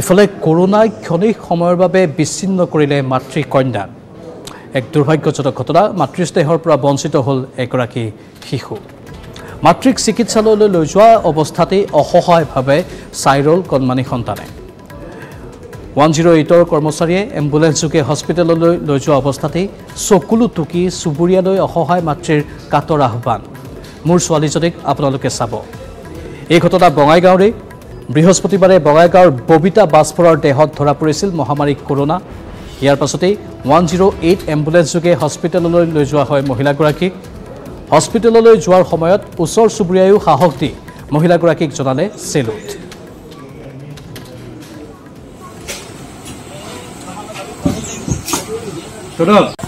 इफाले कोरोनाय क्षणिक समयर बारे विच्छिन्न करिले मातृ कन्या। एक दुर्भाग्यजनक घटना। मातृस्नेहर पर वंचित हल एगराकी शिशु। मातृक चिकित्सालयলৈ লৈ যোৱা অৱস্থাতে অসহায়ভাৱে চাইৰল কণমানি সন্তানে এক শূন্য আঠৰ কৰ্মচাৰীয়ে এম্বুলেন্সযোগে হস্পিটেললৈ লৈ যোৱা অৱস্থাতে চকুলো টুকি চুবুৰীয়ালৈ অসহায় মাতৃৰ কাতৰ আহ্বান, মোৰ ছোৱালীজনীক আপোনালোকে চাব। এই ঘটনা বঙাইগাঁৱৰে। बृहस्पतिबारे बंगाईगाँवर बबिता बाजपर देहत धरा पड़े महामारी कोरोना। यार पासते एक शून्य आठ एम्बुलेंसयोगे हस्पिटल लै जोवा हय महिलागराकी। हस्पिटल लै जोवार समयत ओसर सुबुरियायो साहस दी महिलागराकीक जनाले सेलुट।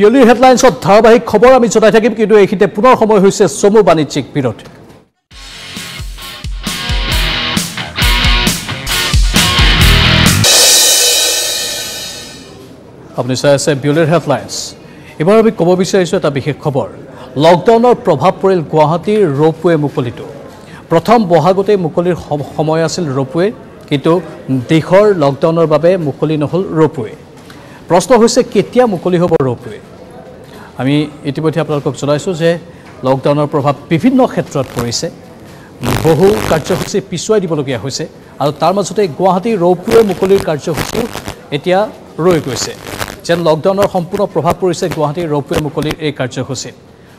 বিয়লিৰ হেডলাইনছত ধাৰাবাহিক খবৰ আমি জনাই থাকিম, কিন্তু এইখিনিতে পুনৰ সময় হৈছে চমু বাণিজ্যিক বিৰতি। আপুনি চাই আছে বিয়লিৰ হেডলাইনছ। এবাৰ আমি ক'ব বিচাৰিছোঁ এটা বিশেষ খবৰ। লকডাউনৰ প্ৰভাৱ পৰিল গুৱাহাটীৰ ৰ'পৱে মুকলিটো। প্ৰথম বহাগতে মুকলিৰ সময় আছিল ৰ'পৱে, কিন্তু দেশৰ লকডাউনৰ বাবে মুকলি নহ'ল ৰ'পৱে। प्रश्न হৈছে কেতিয়া মুকলি হ'ব ৰ'পৱে। আমি ইতিমধ্যে আপোনালোকক জনাইছোঁ যে লকডাউনৰ প্ৰভাৱ বিভিন্ন ক্ষেত্ৰত পৰিছে। বহু কাৰ্যসূচী পিছুৱাই দিবলগীয়া হৈছে আৰু তাৰ মাজতে গুৱাহাটী ৰ'পৱে মুকলিৰ কাৰ্যসূচী এতিয়া ৰৈ গৈছে। যেন লকডাউনৰ সম্পূৰ্ণ প্ৰভাৱ পৰিছে গুৱাহাটী ৰ'পৱে মুকলিৰ এই কাৰ্যসূচীত।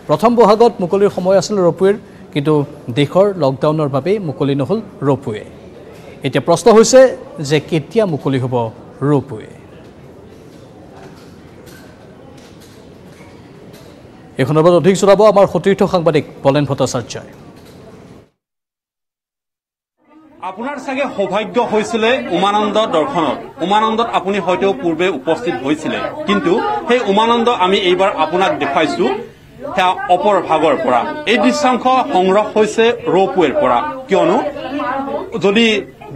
প্ৰথম বহাগত মুকলিৰ সময় আছিল ৰ'পৱেৰ, কিন্তু দেশৰ লকডাউনৰ বাবে মুকলি নহ'ল ৰ'পৱে। এতিয়া প্ৰশ্ন হৈছে যে কেতিয়া মুকলি হ'ব ৰ'পৱে। এই সন্দৰ্ভত অধিক জনাব আমাৰ সতীৰ্থ সাংবাদিক বলেন ভট্টাচাৰ্যই। আপোনাৰ সঙ্গে সৌভাগ্য হয়েছিল উমানন্দ দর্শনত। উমানন্দত আপনি হয়তো পূর্বে উপস্থিত হয়েছিল, কিন্তু সেই উমানন্দ আমি এইবার আপনার দেখাইছো অপর ভাগর পৰা। এই দৃশ্যাংশ সংগ্ৰহ হয়েছে ৰোপওয়েৰ পৰা, কিয়নো যদি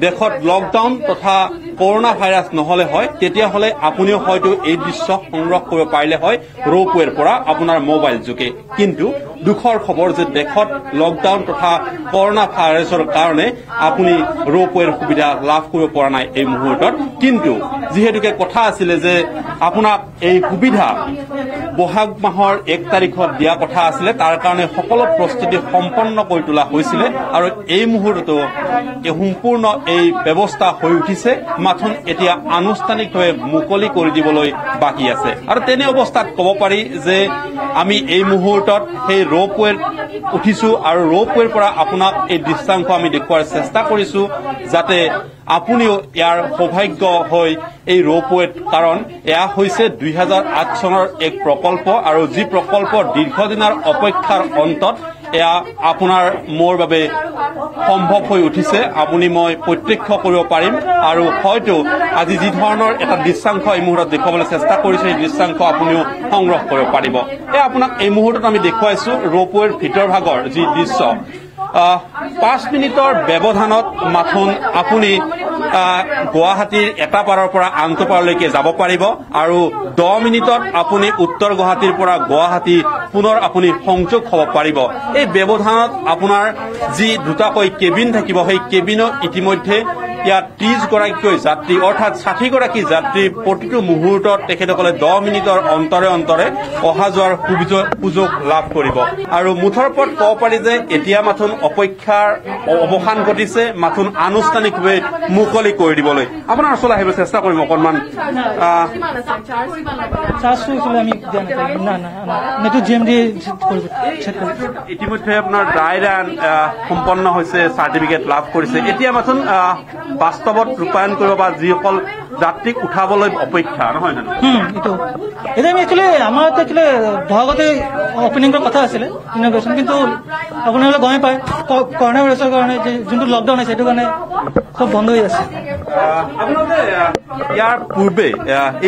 দেশত লকডাউন তথা কৰোনা ভাইৰাস নহলে হয় তেতিয়াহলে আপুনিও হয়তো এই দৃশ্য সংগ্ৰহ কৰিব পাৰিলে হয় ৰোপওয়েৰ পৰা আপোনাৰ মোবাইল যোগে। কিন্তু দুখৰ খবৰ যে দেশত লকডাউন তথা কৰোনা ভাইৰাসৰ কাৰণে আপুনি ৰোপওয়েৰ সুবিধা লাভ কৰিব পৰা নাই এই মুহূৰ্তত। কিন্তু যিহেতুকে কথা আছিলে যে আপোনাক এই সুবিধা বহাগ মাহৰ এক তাৰিখত দিয়া কথা আছিলে, তাৰ কাৰণে সকলো প্ৰস্তুতি সম্পন্ন কৰি তোলা হৈছিল আৰু এই মুহূৰ্ততো সম্পূৰ্ণ এই ব্যৱস্থা হৈ উঠিছে। মাথন এতিয়া আনুষ্ঠানিকভাৱে মুকলি কৰি দিবলৈ বাকী আছে। আৰু তেনে অৱস্থাত ক'ব পাৰি যে আমি এই মুহূৰ্তত সেই ৰ'পৱে উঠিছো আৰু ৰ'পৱেৰ পৰা আপোনাক এই দৃষ্টান্ত আমি দেখুৱাৰ চেষ্টা কৰিছো যাতে আপুনিও ইয়াৰ সৌভাগ্য হৈ এই ৰ'পৱে কাৰণ এয়া হৈছে দুই হাজাৰ আঠ চনৰ এক প্ৰকল্প আৰু যি প্ৰকল্প দীৰ্ঘদিনৰ অপেক্ষাৰ অন্তত এয়া আপোনাৰ মোৰ বাবে সম্ভৱ হৈ উঠিছে। আপুনি মই প্ৰত্যক্ষ কৰিব পাৰিম আৰু হয়তো আজি যি ধৰণৰ এটা দৃশ্যাংশ এই মুহূৰ্তত দেখুৱাবলৈ চেষ্টা কৰিছে এই দৃশ্যাংশ আপুনিও সংগ্ৰহ কৰিব পাৰিব। এ আপোনাক এই মুহূৰ্তত আমি দেখুৱাইছো ৰ'পৱেৰ ভিতৰ ভাগৰ যি দৃশ্য। পাঁচ মিনিটৰ ব্যৱধানত মাথোন আপুনি গুৱাহাটীৰ এটা পাৰৰ পৰা আনটো পাৰলৈকে যাব পাৰিব আৰু দহ মিনিটত আপুনি উত্তৰ গুৱাহাটীৰ পৰা গুৱাহাটী পুনৰ আপুনি সংযোগ হ'ব পাৰিব। এই ব্যৱধানত আপোনাৰ যি দুটাকৈ কেবিন থাকিব সেই কেবিনো ইতিমধ্যে ইয়াত ত্ৰিশ গৰাকীকৈ যাত্ৰী অৰ্থাৎ ষাঠি গৰাকী যাত্ৰী প্ৰতিটো মুহূৰ্তত তেখেতসকলে দহ মিনিটৰ অন্তৰে অন্তৰে অহা যোৱাৰ সুযোগ লাভ কৰিব। আৰু মুঠৰ ওপৰত কব পাৰি যে এতিয়া মাথোন অপেক্ষাৰ অৱসান ঘটিছে মাথোন আনুষ্ঠানিকভাৱে মুকলি কৰি দিবলৈ। আপোনাৰ ওচৰলৈ আহিবলৈ চেষ্টা কৰিম অকণমান। ইতিমধ্যে আপোনাৰ ড্ৰাই ৰান সম্পন্ন হৈছে, চাৰ্টিফিকেট লাভ কৰিছে। এতিয়া মাথোন বাস্তৱত ৰূপায়ণ কৰিব বা যিসকল যাত্ৰীক উঠাবলৈ অপেক্ষা নহয় জানো এইটো এতিয়া আমি একচুৱেলি আমাৰ একচুৱেলি ভাগতে অপেনিঙৰ কথা আছিলে ইনগ্ৰেশ্যন, কিন্তু আপোনালোকে গমেই পায় কৰোণা ভাইৰাছৰ কাৰণে যোনটো লকডাউন আছে সেইটো কাৰণে চব বন্ধ হৈ আছে। আপোনালোকে ইয়াৰ পূৰ্বে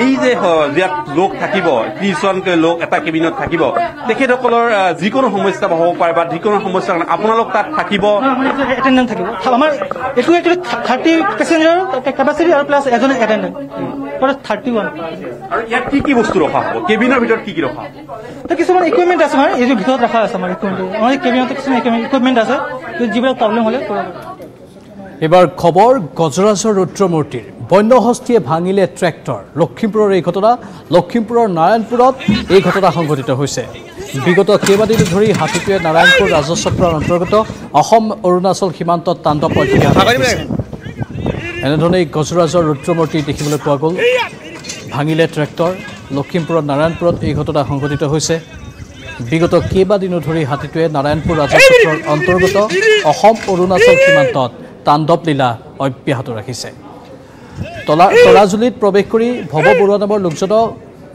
এই যে ইয়াত লোক থাকিব ত্ৰিশজনকৈ লোক এটা কেবিনত থাকিব তেখেতসকলৰ যিকোনো সমস্যা হ'ব পাৰে বা যিকোনো সমস্যা কাৰণে আপোনালোক তাত থাকিব এটেণ্ডেণ্ট থাকিব। আমাৰ এইটো একচুৱেলি থাৰ্টি পেচেঞ্জাৰ কেপাচিটি আৰু প্লাছ এজন এটেণ্ডেণ্ট থাৰ্টি ওৱান। আৰু ইয়াত কি কি বস্তু ৰখা হ'ব কেবিনৰ ভিতৰত কি কি ৰখা হ'ব? কিছুমান ইকুইপমেণ্ট আছে আমাৰ এইটো ভিতৰত ৰখা আছে আমাৰ ইকুইপমেণ্ট আমাৰ কেবিনত কিছুমান ইকুইপমেণ্ট আছে যিবিলাক প্ৰব্লেম হ'লে। এবাৰ খবৰ গজৰাজৰ ৰুদ্ৰমূৰ্তিৰ। বন্যহস্তীয়ে ভাঙিলে ট্ৰেক্টৰ। লখিমপুৰৰ এই ঘটনা। লখিমপুৰৰ নাৰায়ণপুৰত এই ঘটনা সংঘটিত হৈছে। বিগত কেইবাদিনো ধৰি হাতীটোৱে নাৰায়ণপুৰ ৰাজচক্ৰৰ অন্তৰ্গত অসম অৰুণাচল সীমান্তত তাণ্ডৱ অব্যাহত আছে। এনেধৰণে গজৰাজৰ ৰুদ্ৰমূৰ্তি দেখিবলৈ পোৱা গ'ল। ভাঙিলে ট্ৰেক্টৰ। লখিমপুৰৰ নাৰায়ণপুৰত এই ঘটনা সংঘটিত হৈছে। বিগত কেইবাদিনো ধৰি হাতীটোৱে নাৰায়ণপুৰ ৰাজচক্ৰৰ অন্তৰ্গত অসম অৰুণাচল সীমান্তত তাণ্ডৱ লীলা অব্যাহত ৰাখিছে। তলা তৰাজুলিত প্ৰৱেশ কৰি ভৱ বৰুৱা নামৰ লোকজনক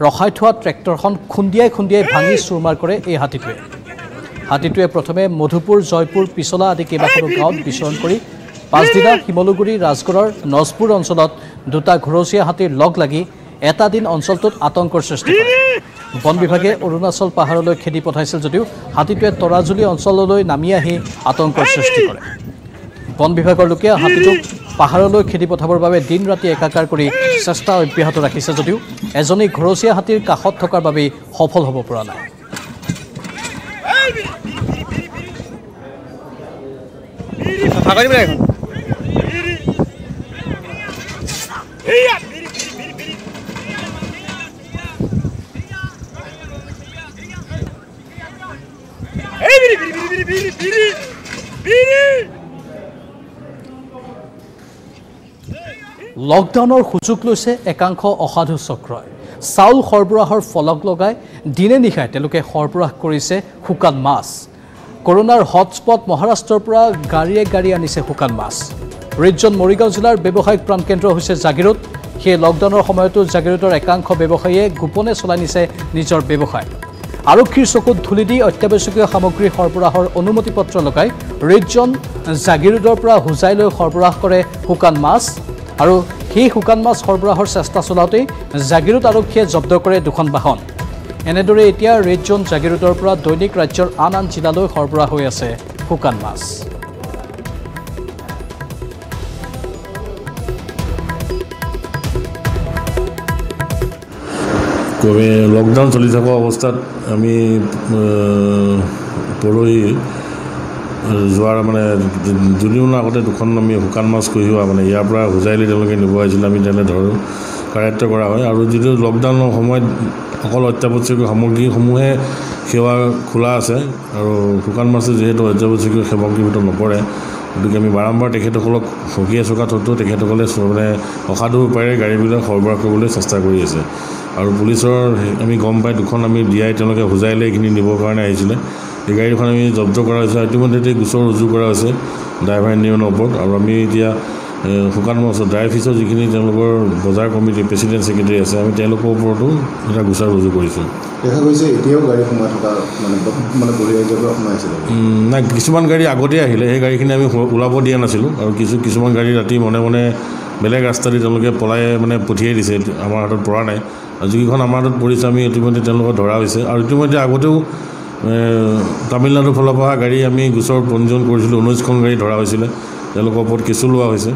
ৰখাই থোৱা ট্ৰেক্টৰখন খুন্দিয়াই খুন্দিয়াই ভাঙি চুৰমাৰ কৰে এই হাতীটোৱে। হাতীটোৱে প্ৰথমে মধুপুৰ, জয়পুৰ, পিছলা আদি কেইবাখনো গাঁৱত বিচৰণ কৰি পাছদিনা শিমলুগুৰি, ৰাজগড়ৰ নজপুৰ অঞ্চলত দুটা ঘৰচীয়া হাতীৰ লগ লাগি এটা দিন অঞ্চলটোত আতংকৰ সৃষ্টি কৰে। বন বিভাগে অৰুণাচল পাহাৰলৈ খেদি পঠাইছিল যদিও হাতীটোৱে তৰাজুলি অঞ্চললৈ নামি আহি আতংকৰ সৃষ্টি কৰে। বন বিভাগৰ লোকে হাতীটোক পাহাৰলৈ খেদি পঠাবৰ বাবে দিন ৰাতি একাকাৰ কৰি চেষ্টা অব্যাহত ৰাখিছে যদিও এজনী ঘৰচীয়া হাতীৰ কাষত থকাৰ বাবেই সফল হ'ব পৰা নাই। লকডাউনৰ সুযোগ লৈছে একাংশ অসাধু চক্ৰই। চাউল সৰবৰাহৰ ফলক লগাই দিনে নিশাই তেওঁলোকে সৰবৰাহ কৰিছে শুকান মাছ। কৰোণাৰ হটস্পট মহাৰাষ্ট্ৰৰ পৰা গাড়ীয়ে গাড়ী আনিছে শুকান মাছ। ৰিজন মৰিগাঁও জিলাৰ ব্যৱসায়িক প্ৰাণকেন্দ্ৰ হৈছে জাগিৰোড। সেই লকডাউনৰ সময়তো জাগিৰোডৰ একাংশ ব্যৱসায়ীয়ে গোপনে চলাই নিছে নিজৰ ব্যৱসায়। আৰক্ষীৰ চকুত ধূলি দি অত্যাৱশ্যকীয় সামগ্ৰী সৰবৰাহৰ অনুমতি পত্ৰ লগাই ৰিজন জাগিৰোডৰ পৰা হুজাই লৈ সৰবৰাহ কৰে শুকান মাছ। আৰু সেই শুকান মাছ সৰবৰাহৰ চেষ্টা চলাওঁতেই জাগিৰোড আৰক্ষীয়ে জব্দ কৰে দুখন বাহন। এনেদৰে এতিয়া ৰেড জোন জাগিৰোডৰ পৰা দৈনিক ৰাজ্যৰ আন আন জিলালৈ সৰবৰাহ হৈ আছে শুকান মাছ। লকডাউন চলি থকা অৱস্থাত আমি পৰহি যোৱাৰ মানে দুদিনৰ আগতে দুখন আমি শুকান মাছ কঢ়িওৱা মানে ইয়াৰ পৰা হুজাই লৈ তেওঁলোকে নিব আহিছিলোঁ। আমি তেনেধৰণৰ কাৰ্য কৰা হয়। আৰু যিটো লকডাউনৰ সময়ত অকল অত্যাৱশ্যকীয় সামগ্ৰীসমূহে সেৱা খোলা আছে আৰু শুকান মাছে যিহেতু অত্যাৱশ্যকীয় সামগ্ৰীৰ ভিতৰত নপৰে গতিকে আমি বাৰম্বাৰ তেখেতসকলক সকিয়া চকা তত্ত্ব তেখেতসকলে মানে অসাধু উপায়েৰে গাড়ীবিলাক সৰবৰাহ কৰিবলৈ চেষ্টা কৰি আছে। আৰু পুলিচৰ আমি গম পাই দুখন আমি দিয়াই তেওঁলোকে হুজাই লৈ এইখিনি নিবৰ কাৰণে আহিছিলে। এই গাড়ীখন আমি জব্দ কৰা হৈছে, ইতিমধ্যে গোচৰ ৰুজু কৰা হৈছে ড্ৰাইভাৰ ইউনিয়নৰ ওপৰত। আৰু আমি এতিয়া শুকান মাছ ড্ৰাই ফিছৰ যিখিনি তেওঁলোকৰ বজাৰ কমিটি প্ৰেচিডেণ্ট ছেক্ৰেটাৰী আছে, আমি তেওঁলোকৰ ওপৰতো এটা গোচৰ ৰুজু কৰিছোঁ। দেখা গৈছে এতিয়াও গাড়ী সোমাই থকা মানে মানে বলিয়া হিচাপে সোমাইছিলে নাই, কিছুমান গাড়ী আগতে আহিলে, সেই গাড়ীখিনি আমি ওলাব দিয়া নাছিলোঁ। আৰু কিছু কিছুমান গাড়ী ৰাতি মনে মনে বেলেগ ৰাস্তা দি তেওঁলোকে পলাই মানে পঠিয়াই দিছে, আমাৰ হাতত পৰা নাই। আৰু যিকেইখন আমাৰ হাতত পৰিছে আমি ইতিমধ্যে তেওঁলোকক ধৰা হৈছে। আৰু ইতিমধ্যে আগতেও তামিলনাডুৰ ফালৰ পৰা গাড়ী আমি গোচৰ পঞ্জীয়ন কৰিছিলোঁ, ঊনৈছখন গাড়ী ধৰা হৈছিলে, তেওঁলোকৰ ওপৰত কিছু লোৱা হৈছে।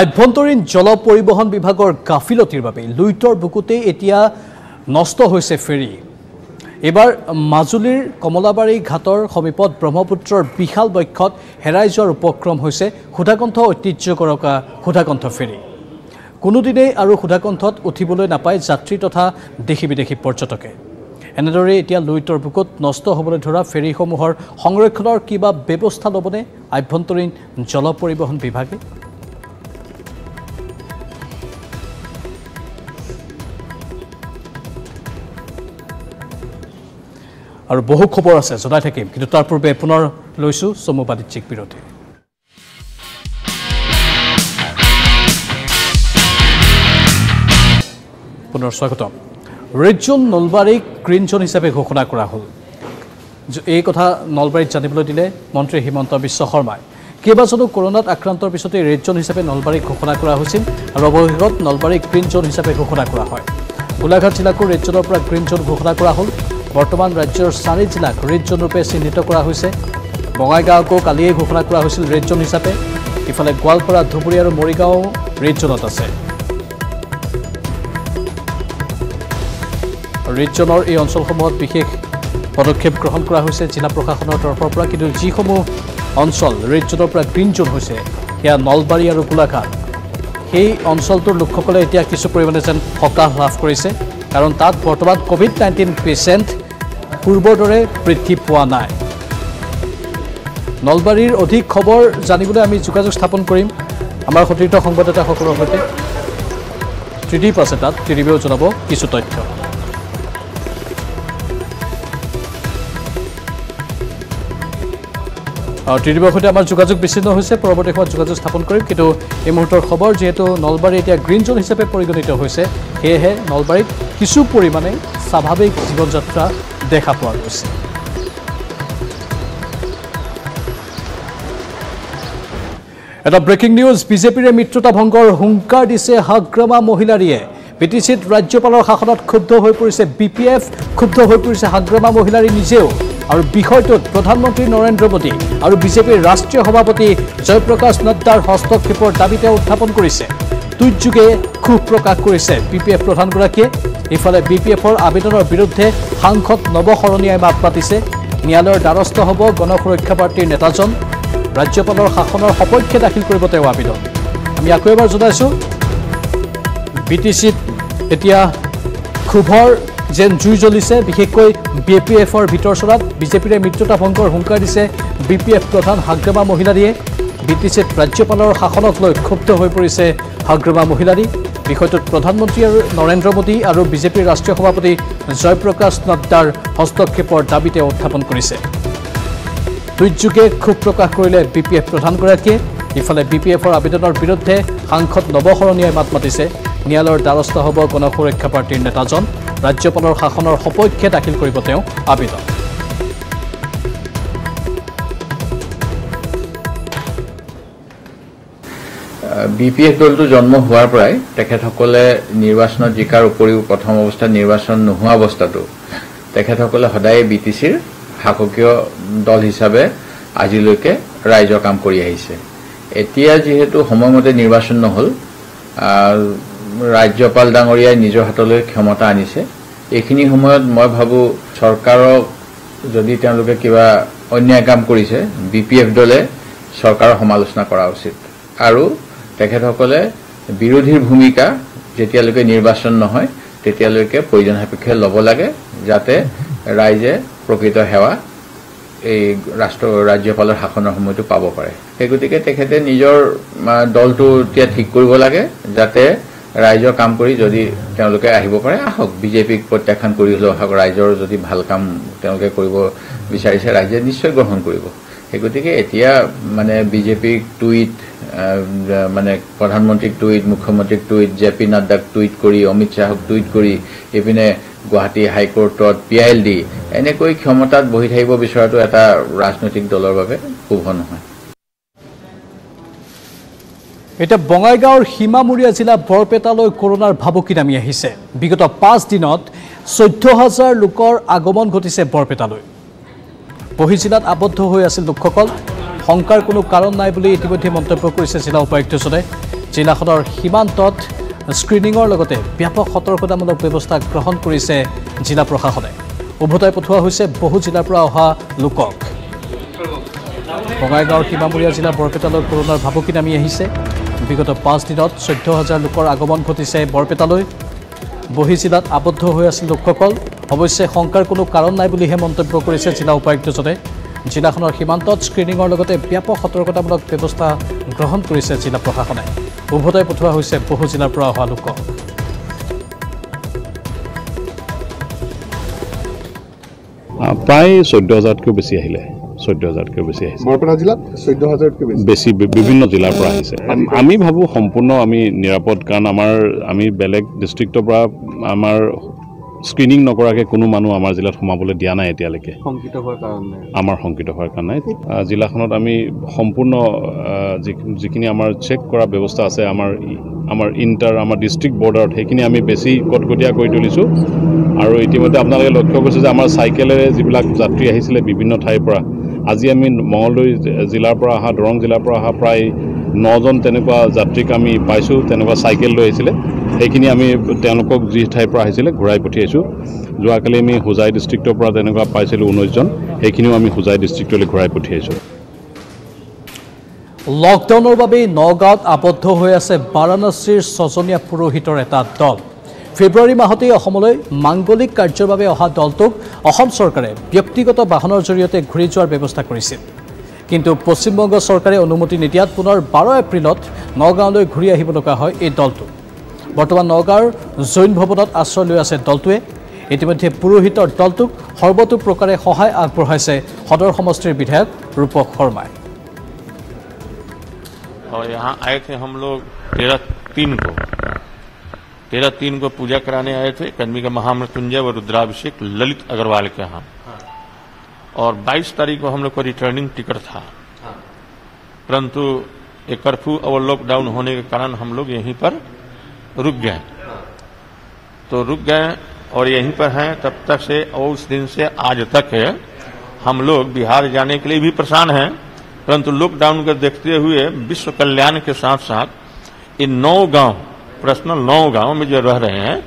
আভ্যন্তৰীণ জল পৰিবহণ বিভাগৰ গাফিলতিৰ বাবে লুইতৰ বুকুতে এতিয়া নষ্ট হৈছে ফেৰী। এবাৰ মাজুলীৰ কমলাবাৰী ঘাটৰ সমীপত ব্ৰহ্মপুত্ৰৰ বিশাল বক্ষত হেৰাই যোৱাৰ উপক্ৰম হৈছে সুধাকণ্ঠ ঐতিহ্য কৰকা সুধাকণ্ঠ ফেৰী। কোনোদিনেই আৰু সুধাকণ্ঠত উঠিবলৈ নাপায় যাত্ৰী তথা দেশী বিদেশী পৰ্যটকে। এনেদৰে এতিয়া লুইতৰ বুকুত নষ্ট হ'বলৈ ধৰা ফেৰীসমূহৰ সংৰক্ষণৰ কিবা ব্যৱস্থা ল'বনে আভ্যন্তৰীণ জল পৰিবহণ বিভাগে? আৰু বহু খবৰ আছে জনাই থাকিম, কিন্তু তাৰ পূৰ্বে পুনৰ লৈছোঁ চমু বাণিজ্যিক বিৰতি। পুনৰ স্বাগতম। ৰেড জোন নলবাৰীক গ্ৰীণ জোন হিচাপে ঘোষণা কৰা হ'ল। এই কথা নলবাৰীত জানিবলৈ দিলে মন্ত্ৰী হিমন্ত বিশ্ব শৰ্মাই। কেইবাজনো কৰোণাত আক্ৰান্তৰ পিছতে ৰেড জোন হিচাপে নলবাৰীক ঘোষণা কৰা হৈছিল আৰু অৱশেষত নলবাৰীক গ্ৰীণ জোন হিচাপে ঘোষণা কৰা হয়। গোলাঘাট জিলাকো ৰেড জোনৰ পৰা গ্ৰীণ জোন ঘোষণা কৰা হ'ল। বৰ্তমান ৰাজ্যৰ চাৰি জিলাক ৰেড জোনৰূপে চিহ্নিত কৰা হৈছে। বঙাইগাঁওকো কালিয়েই ঘোষণা কৰা হৈছিল ৰেড জোন হিচাপে। ইফালে গোৱালপাৰা, ধুবুৰী আৰু মৰিগাঁও ৰেড জোনত আছে। ৰেড জোনৰ এই অঞ্চলসমূহত বিশেষ পদক্ষেপ গ্ৰহণ কৰা হৈছে জিলা প্ৰশাসনৰ তৰফৰ পৰা, কিন্তু যিসমূহ অঞ্চল ৰেড জোনৰ পৰা গ্ৰীণ জোন হৈছে সেয়া নলবাৰী আৰু গোলাঘাট। সেই অঞ্চলটোৰ লোকসকলে এতিয়া কিছু পৰিমাণে যেন সকাহ লাভ কৰিছে, কাৰণ তাত বৰ্তমান ক'ভিড নাইণ্টিন পেচেণ্ট পূৰ্বৰ দৰে বৃদ্ধি পোৱা নাই। নলবাৰীৰ অধিক খবৰ জানিবলৈ আমি যোগাযোগ স্থাপন কৰিম আমাৰ সতীৰ্থ সংবাদদাতাসকলৰ সৈতে। ত্ৰিদীপ আছে তাত, ত্ৰিদীপেও জনাব কিছু তথ্য। ত্ৰিদীপৰ সৈতে আমাৰ যোগাযোগ বিচ্ছিন্ন হৈছে, পৰৱৰ্তী সময়ত যোগাযোগ স্থাপন কৰিম। কিন্তু এই মুহূৰ্তৰ খবৰ, যিহেতু নলবাৰী এতিয়া গ্ৰীণ জোন হিচাপে পৰিগণিত হৈছে, সেয়েহে নলবাৰীত কিছু পৰিমাণে স্বাভাৱিক জীৱন যাত্ৰা দেখা পোৱা গৈছে। এটা ব্ৰেকিং নিউজ, বিজেপিৰে মিত্ৰতা ভংগৰ হুংকাৰ দিছে হাগ্ৰামা মহিলাৰীয়ে। বি টি চিত ৰাজ্যপালৰ শাসনত ক্ষুব্ধ হৈ পৰিছে বি পি এফ, ক্ষুব্ধ হৈ পৰিছে হাগ্ৰামা মহিলাৰী নিজেও। আৰু বিষয়টোত প্ৰধানমন্ত্ৰী নৰেন্দ্ৰ মোদী আৰু বিজেপিৰ ৰাষ্ট্ৰীয় সভাপতি জয়প্ৰকাশ নাড্ডাৰ হস্তক্ষেপৰ দাবী তেওঁ উত্থাপন কৰিছে। টুইটযোগে ক্ষোভ প্ৰকাশ কৰিছে বি পি এফ প্ৰধানগৰাকীয়ে। ইফালে বি পি এফৰ আবেদনৰ বিৰুদ্ধে সাংসদ নৱশৰণীয়াই মাত মাতিছে। ন্যায়ালয়ৰ দ্বাৰস্থ হ'ব গণ সুৰক্ষা পাৰ্টীৰ নেতাজন। ৰাজ্যপালৰ শাসনৰ সপক্ষে দাখিল কৰিব তেওঁ আবেদন। আমি আকৌ এবাৰ জনাইছোঁ, বি টি চিত এতিয়া ক্ষোভৰ যেন জুই জ্বলিছে, বিশেষকৈ বি পি এফৰ ভিতৰচৰাত। বিজেপিৰে মিত্ৰতা ভংগৰ হুংকাৰ দিছে বি পি এফ প্ৰধান হাগ্ৰামা মহিলাৰীয়ে। বি টি চিত ৰাজ্যপালৰ শাসনক লৈ ক্ষুব্ধ হৈ পৰিছে হাগ্ৰামা মহিলাৰী। বিষয়টোত প্ৰধানমন্ত্ৰী নৰেন্দ্ৰ মোদী আৰু বিজেপিৰ ৰাষ্ট্ৰীয় সভাপতি জয়প্ৰকাশ নাড্ডাৰ হস্তক্ষেপৰ দাবী তেওঁ উত্থাপন কৰিছে। টুইটযোগে ক্ষোভ প্ৰকাশ কৰিলে বি পি এফ প্ৰধানগৰাকীয়ে। ইফালে বি পি এফৰ আবেদনৰ বিৰুদ্ধে সাংসদ নৱশৰণীয়াই মাত মাতিছে। ন্যায়ালয়ৰ দ্বাৰস্থ হ'ব গণ সুৰক্ষা পাৰ্টীৰ নেতাজন। ৰাজ্যপালৰ শাসনৰ সপক্ষে দাখিল কৰিব তেওঁ আবেদন। বি পি এফ দলটো জন্ম হোৱাৰ পৰাই তেখেতসকলে নিৰ্বাচনত জিকাৰ উপৰিও প্ৰথম অৱস্থাত নিৰ্বাচন নোহোৱা অৱস্থাতো তেখেতসকলে সদায় বি টি চিৰ শাসকীয় দল হিচাপে আজিলৈকে ৰাইজৰ কাম কৰি আহিছে। এতিয়া যিহেতু সময়মতে নিৰ্বাচন নহ'ল, ৰাজ্যপাল ডাঙৰীয়াই নিজৰ হাতলৈ ক্ষমতা আনিছে। এইখিনি সময়ত মই ভাবোঁ চৰকাৰক যদি তেওঁলোকে কিবা অন্যায় কাম কৰিছে, বি পি এফ দলে চৰকাৰৰ সমালোচনা কৰা উচিত। আৰু তেখেতসকলে বিৰোধীৰ ভূমিকা যেতিয়ালৈকে নিৰ্বাচন নহয় তেতিয়ালৈকে প্ৰয়োজন সাপেক্ষে ল'ব লাগে, যাতে ৰাইজে প্ৰকৃত সেৱা राष्ट्र राज्यपाल शासन समय तो पा पे गति के निजर दल तो ठीक लगे जाते राइजर काम करी जदि तेनलोके आहिब पारे आहक বিজেপিক प्रत्याख्यान करी आहक राइजर जदि भल काम तेनलोके करिब बिचारिसे राज्ये निश्चय ग्रहण करिब हे गतिके एतिया माने বিজেপিক टुईट माने प्रधानमंत्री टुईट मुख्यमंत्री टुईट जे पी नड्डाक टुईट करी अमित शाहक टुईट करी एपिने Guwahati high court P I L डी एनेक क्षमता बहि थाकिब बिचराटो एटा राजनैतिक दलर बारे शुभ नहय। एटा बंगाईगाँवर सीमामुरिया जिला बरपेटालय कोरोनार भाबुकी नामी आहिसे। विगत पाँच दिनत चौध हजार लोकर आगमन घटिसे बरपेटालय। बहिजिलात आबद्ध होय आसिल लोकসকল शंकार कोनो कारण नाय बुली इतिमध्ये मन्तव्य करिसे जिला उपायुक्तजने। जिलाखনৰ सीमान्तत स्क्रिनिङৰ লগতে व्यापक सतर्कतामूलक व्यवस्था ग्रहण करिसे जिला प्रशासने। उभताय पठोৱা হৈছে বহু जिलाৰ পৰা অহা লোকক। बंगाईगाँवर सीमामुरिया जिला बरपेटालय कोरोनार भाबुकी नामी आहिसे। विगत पाँच दिन चौध हजार लोकर आगमन घटिसे बरपेटालय। बहि जिलात आबद्ध হৈ আছিল লোকসকল अवश्य शंकार कोनो कारण नाय बुलिहे मन्तव्य करिसे जिला उपायुक्तजने। जिलाखনৰ सीमान्तत स्क्रिनिङৰ লগতে व्यापक सतर्कतामूलक व्यवस्था ग्रहण करिसे जिला प्रशासने। उभताय पठोৱা হৈছে বহু জিলাৰ পৰা অহা লোক। প্ৰায় চৌধ্য হাজাৰতকৈ বেছি আহিলে। विभिन्न जिलार भाव सम्पूर्ण निरापद कारण बेलेग डिस्ट्रिक्टर स्क्रिनिंग नकराके कोनो मानुह आमार जिलात सोमाबले दिया नाइ एतियालेके संकित होवार कारणे आमार संकित होवार कारणे जिलाखनत आमी सम्पूर्ण जिखिनि आमार चेक करा व्यवस्था आसे आमार आमार इन्टार आमार डिस्ट्रिक्ट बॉर्डर हेखिनि आमी बेसी कटकटिया करि तुलिछु आरो इतिमध्ये आपनाले लक्ष्य करिছে যে आमार साइकेलेरे जिबिलाक यात्री आहिছিলে विभिन्न ठाइर পৰা আজি आमी मंगलदै जिलार পৰা आहा दरং जिलार পৰা आहा प्राय नौजन तेनेকুৱা यात्रीक आमी पाइछु तेनेকুৱা साइकेल লৈ आइছিলে সেইখিনি আমি তেওঁলোকক যি ঠাইৰ পৰা আহিছিলে ঘূৰাই পঠিয়াইছো। যোৱাকালি আমি হোজাই ডিস্ট্ৰিক্টৰ পৰা তেনেকুৱা পাইছিলোঁ উনৈশ জন সেইখিনিও আমি হোজাই ডিস্ট্ৰিক্টলৈ ঘূৰাই পঠিয়াইছো। লকডাউনৰ বাবে নগাঁৱত আবদ্ধ হৈ আছে বাৰাণসীৰ সজনীয়া পুৰোহিতৰ এটা দল। ফেব্ৰুৱাৰী মাহতে অসমলৈ মাংগলিক কাৰ্যৰ বাবে অহা দলটোক অসম চৰকাৰে ব্যক্তিগত বাহনৰ জৰিয়তে ঘূৰি যোৱাৰ ব্যৱস্থা কৰিছিল। কিন্তু পশ্চিমবংগ চৰকাৰে অনুমতি নিদিয়াত পুনৰ বাৰ এপ্ৰিলত নগাঁৱলৈ ঘূৰি আহিব লগা হয় এই দলটো। बर्तमान नगाँवर जैन भवन में आश्रय लै दलटे इतिम्य पुरोहितर दलटक सर्वतो प्रकार सहाय आगे सदर समष्टिर विधायक रूपक शर्मा। और यहाँ आए थे हम लोग तेरह तीन को तेरह तीन को पूजा कराने आए थे कदमी का महामृत्युंजय व रुद्राभिषेक ललित अग्रवाल के यहाँ। और बाईस तारीख को हम लोग को रिटर्निंग टिकट था, परंतु एक कर्फ्यू और लॉकडाउन होने के कारण हम लोग यहीं पर रुक गए। तो रुक गए और यहीं पर हैं तब तक से, और उस दिन से आज तक है हम लोग बिहार जाने के लिए भी परेशान हैं, परंतु लॉकडाउन को देखते हुए विश्व कल्याण के साथ साथ इन नौ गांव पर्सनल नौ गांव में जो रह रहे हैं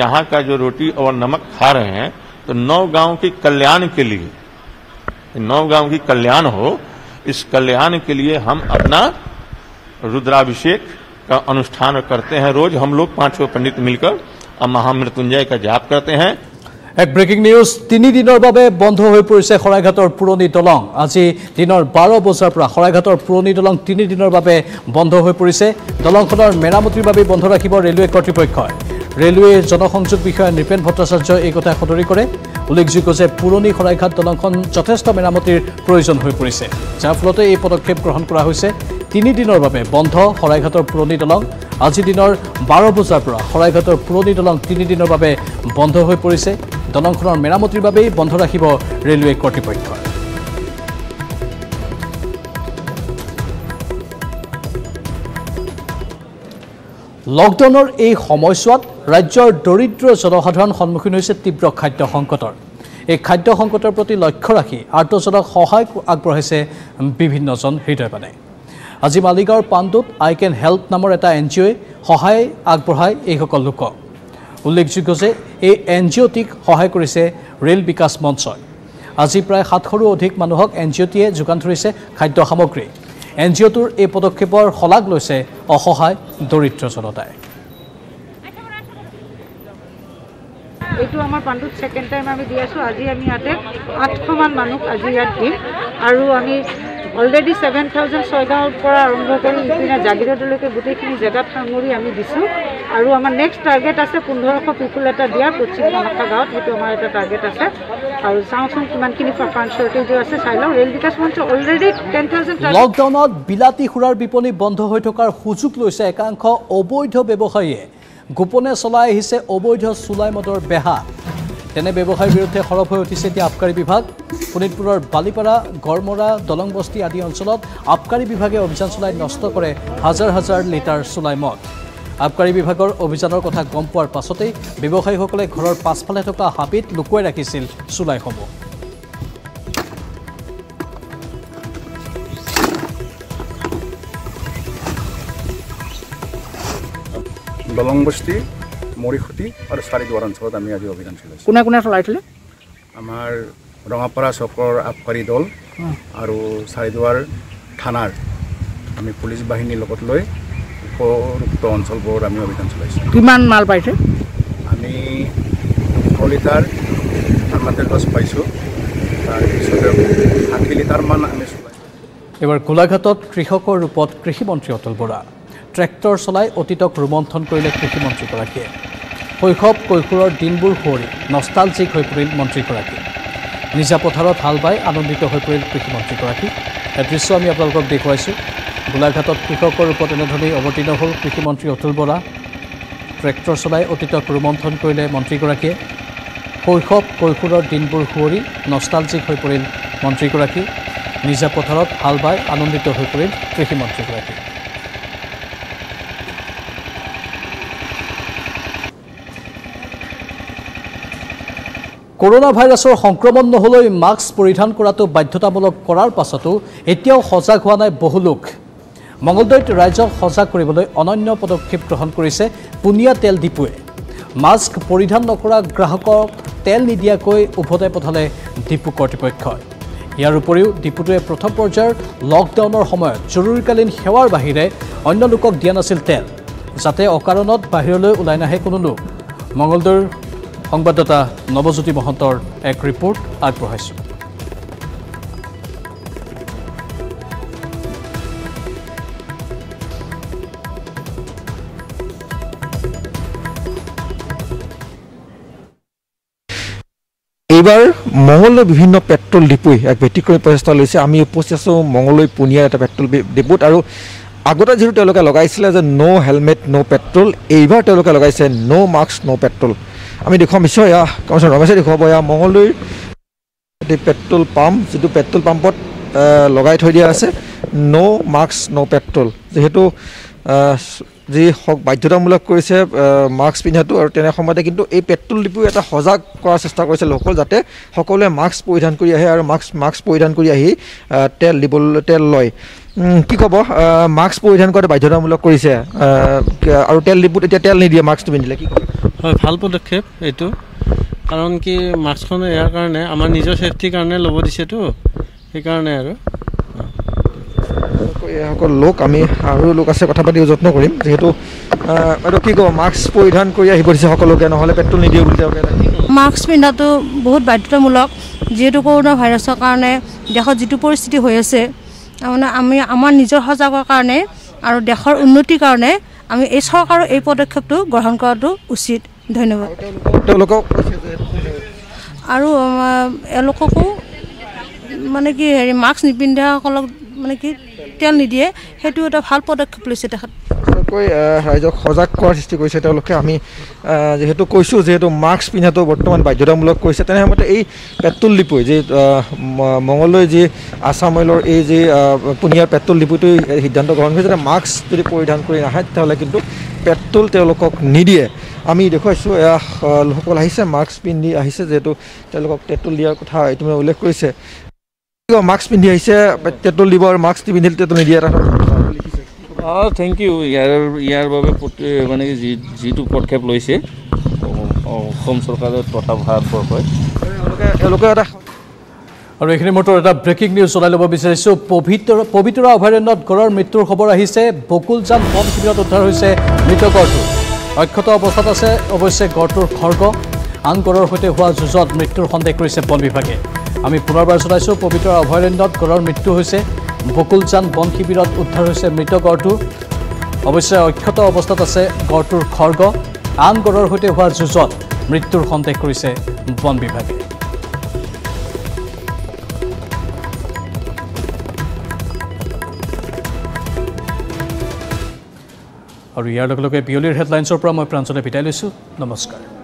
यहाँ का जो रोटी और नमक खा रहे हैं तो नौ गांव की कल्याण के लिए नौ गांव की कल्याण हो इस कल्याण के लिए हम अपना रुद्राभिषेक का अनुष्ठान करते हैं। रोज हम लोग पांचों पंडित मिलकर और महामृत्युंजय का जाप करते हैं। एक ब्रेकिंग न्यूज तीन दिनों বাবে বন্ধ হৈ পৰিছে খৰাঘাটৰ পুৰণি দলং। আজি দিনৰ বাৰ বজাৰ পৰা খৰাঘাটৰ পুৰণি দলং তিনি দিনৰ বাবে বন্ধ হৈ পৰিছে। দলংখনৰ মেৰামতিৰ বাবে বন্ধ ৰাখিব ৰেলৱে কৰ্তৃপক্ষই। ৰেলৱে জনসংযোগ বিষয়া নৃপেন ভট্টাচাৰ্য এই কথা সদৰি কৰে। উল্লেখযোগ্য যে পুৰণি খৰাঘাট দলংখন যথেষ্ট মেৰামতিৰ প্ৰয়োজন হৈ পৰিছে, যাৰ ফলতে এই পদক্ষেপ গ্ৰহণ কৰা হৈছে। তিনি দিনৰ বাবে বন্ধ খৰাঘাটৰ পুৰণি দলং। আজি দিনৰ বাৰ বজাৰ পৰা খৰাঘাটৰ পুৰণি দলং তিনি দিনৰ বাবে বন্ধ হৈ পৰিছে। দলংখনৰ মেৰামতিৰ বাবে বন্ধ ৰাখিব ৰেলৱে কৰ্তৃপক্ষ। লকডাউনৰ এই সময়ছোৱাত ৰাজ্যৰ দৰিদ্ৰ জনসাধাৰণ সন্মুখীন হৈছে তীব্ৰ খাদ্য সংকটৰ। এই খাদ্য সংকটৰ প্ৰতি লক্ষ্য ৰাখি আৰ্তজনক সহায় আগবঢ়াইছে বিভিন্নজন হৃদয়বানে। আজি মালিগাঁৱৰ পাণ্ডুত আই কেন হেল্প নামৰ এটা এন জি অ'ই সহায় আগবঢ়ায় এইসকল লোকক। উল্লেখযোগ্য যে এই এন জি অ'টিক সহায় কৰিছে ৰেল বিকাশ মঞ্চই। আজি প্ৰায় সাতশৰো অধিক মানুহক এন জি অ'টিয়ে যোগান ধৰিছে খাদ্য সামগ্ৰী। এন জি অ'টোৰ এই পদক্ষেপৰ শলাগ লৈছে অসহায় দৰিদ্ৰ জনতাই। यू आम पाण्डुत सेकेंड टाइम आम दी आसो आज आम इते आठश मान मानुक आज इतनी और आम अलरेडी सेवेन थाउजेंड छयगाँवर आरम्भ कर जागिरदल गोटेखी जगत सामरी आम दूँ और आम नेक्स्ट टार्गेट आस पंद्रश पिपुल एट दिया पश्चिम मनसा गाँव तो टार्गेट आस और चावसम कि फांड शर्टेज आज चाह रेल विकास मंच अलरेडी टेन थाउजेंड लकडाउन विलाती सुरार विपणी बंध हो थकार सुजोग लैसे एकांश अवैध व्यवसायी गोपने चलाई अवैध चुलाई मदर बेहा तेने व्यवसायर विरुद्धे सरब हो उठिसे आबकारी विभाग शोणितपुर बालीपारा गड़मरा दलंग बस्ती आदि अंचल आबकारी विभागे अभियान चलाई नष्ट करे हजार हजार लिटार चुलाई मद आबकारी विभागर अभियानर कथा गम पार पाछते व्यवसायीसकले घरर पाछफाले थका हाबित लुकुवाई राखिसिल चुलाईसमूह दलंग बस्ती मरीखुटी और चारिद्वार अंचल आम आज अभियान चलिए कौन कौन चलते आमार रंगापाड़ा चकर आबकारी दल और चारिद्वार थानार आम पुलिस बाहिनी लगत लई उपयुक्त अंचलबूर आम अभियान चलिए किमान माल पाइसे आम दो लिटार थार्माटेल गस पाइसो षाठी लिटार मान आम एबार गोलाघाटत कृषकर रूपत कृषि मंत्री अतुल बरा ट्रेक्टर चलाई अतीतक रोमंथन करिले कृषिमंत्रीगराकीয়ে शैशव কৈশোৰৰ দিনবোৰ সৰি নষ্টালজিক হৈ পৰিল মন্ত্ৰীগৰাকী নিজা পথাৰত হাল বাই আনন্দিত হৈ পৰিল কৃষিমন্ত্ৰীগৰাকী এই দৃশ্য আমি আপোনালোকক দেখুৱাইছো গোলাঘাটত কৃষকৰ ওপৰত এনেধৰণে অৱতীৰ্ণ হ'ল কৃষিমন্ত্ৰী অতুল বৰা ট্ৰেক্টৰ চলাই অতীতক ৰোমন্থন কৰিলে মন্ত্ৰীগৰাকীয়ে শৈশৱ কৈশোৰৰ দিনবোৰ সৰি নষ্টালজিক হৈ পৰিল মন্ত্ৰীগৰাকী নিজা পথাৰত হাল বাই আনন্দিত হৈ পৰিল কৃষিমন্ত্ৰীগৰাকী कोरोना भाइरासर संक्रमण नहलै मास्क परिधान करातो बाध्यतामूलक करार पाछतो एतियाओ सजाग होआ नाय बहु लोक मंगलदैत राज्यक सजाग करिबलै अनन्य पदक्षेप ग्रहण करिसे पुनिया तेल डिपुए मास्क परिधान नकरा ग्राहकक तेल निदियाकै उभताय पठाले डिपु कर्तृपक्षय यार उपरिओ डिपुटोए प्रथम पर्यायर लकडाउनर समयत जरुरीकालीन सेवार बाहिरे अन्य लोকক दिया नासिल तेल जाते अकारणत बाहिरलै उलाय नाहे कोनो लोक मंगलदैर संवाददाता नवज्योति महंतर एक रिपोर्ट आगबाइस मंगलदै विभिन्न पेट्रोल डिपो एक व्यतिक्रमी प्रचेष्टा লৈছে आम उपस्थित आसो मंगलदै पुनियार एटा पेट्रोल डिपोत और आगते जी लगे नो हेलमेट नो पेट्रोल एबार लगाइছে नो मास्क नो पेट्रोल आम देखुआम या कमिश्नर रमेशे देखुआब या मंगलदै पेट्रोल पाम्प जी पेट्रोल पाम्पत लगे थोड़ा नो मास्क नो पेट्रोल जीतु जी बाध्यतामूलक कर मास्क पिंधा और तेने समयते किन्तु ये पेट्रोल डिपो एटा सजाग कर चेष्टा कर जाते सकोले मास्क परिधान कर मास्क मास्क परिधान कर तेल दिब तेल लय कि कब मास्क परिधान कर बाध्यतामूलक और तेल डिपोत इतना तेल निदिए मास्क पिंधिले कि हाँ भल पदक्षेप यू कारण कि मास्क यारे आम निजर सेफ्टिर कारण लब दी तो सीकारणे और लोक आम और लोक आस कथ पाती यत्न करम जीतु कि कब मास्क परिधान कर ना पेट्रोल निदिए मास्क पिंधा तो बहुत बाध्यतामूलक जी कोरोना भाइरासर कारण देश जी परिस्थिति होने आम निजर सजागर कारण और देशर उन्नतिर कारण आम ये सरकार ये पदक्षेप ग्रहण कर उचित धन्यवाद और मानने कि हे मास्क निपिंधाक मानने कि तेल निदिए भल पदक्षेप लैसे राइजक सजाग कर सृष्टि आम जीतु कैसो जी मास्क पिंधा तो बर्तमान बाध्यतामूलक ये पेट्रोल डिपो जी मंगलदै जी आसाम ऑयलर ये पुनियार पेट्रोल डिपोट सिद्धांत ग्रहण कर मास्क जो परिधान कर ना कि पेट्रोल निदिए आम देखो लोकसभा मास्क पिंधि जीतु पेट्रोल दियार कथा इतिम्य उल्लेख कर मास्क पिंधि पेट्रोल दी और मास्क पिंधिल पेट्रोल निदिए हाँ थैंक यू यार यार मानने कि जी जी पदक्षेप लैसे सरकार तथा भारतवर्ष और ये मुहूर्त एट ब्रेकिंग निज़ चल विचार पवित्र पवितरा अभयारण्य गड़र मृत्यु खबर बकुलजान बम शिविर उद्धार मृतगढ़ अक्षत अवस्था अवश्य गढ़ खड़ग आन गड़र सहित हुआ जुजत मृत्युर सन्देह करिछे बन विभागे। आमी पुनर्बार जनाइछो पवित्र अभयारण्यत गड़र मृत्यु होइछे। बकुलजान बन शिविरत उद्धार होइछे मृत गड़टो। अवश्य अक्षत अवस्थात आछे गड़टोर खर्ग। आन गड़र सहित हुआ जुजत मृत्युर सन्देह करिछे बन विभागे। और यार हेडलाइन्सर मैं प्रांजले विदाय लो। नमस्कार।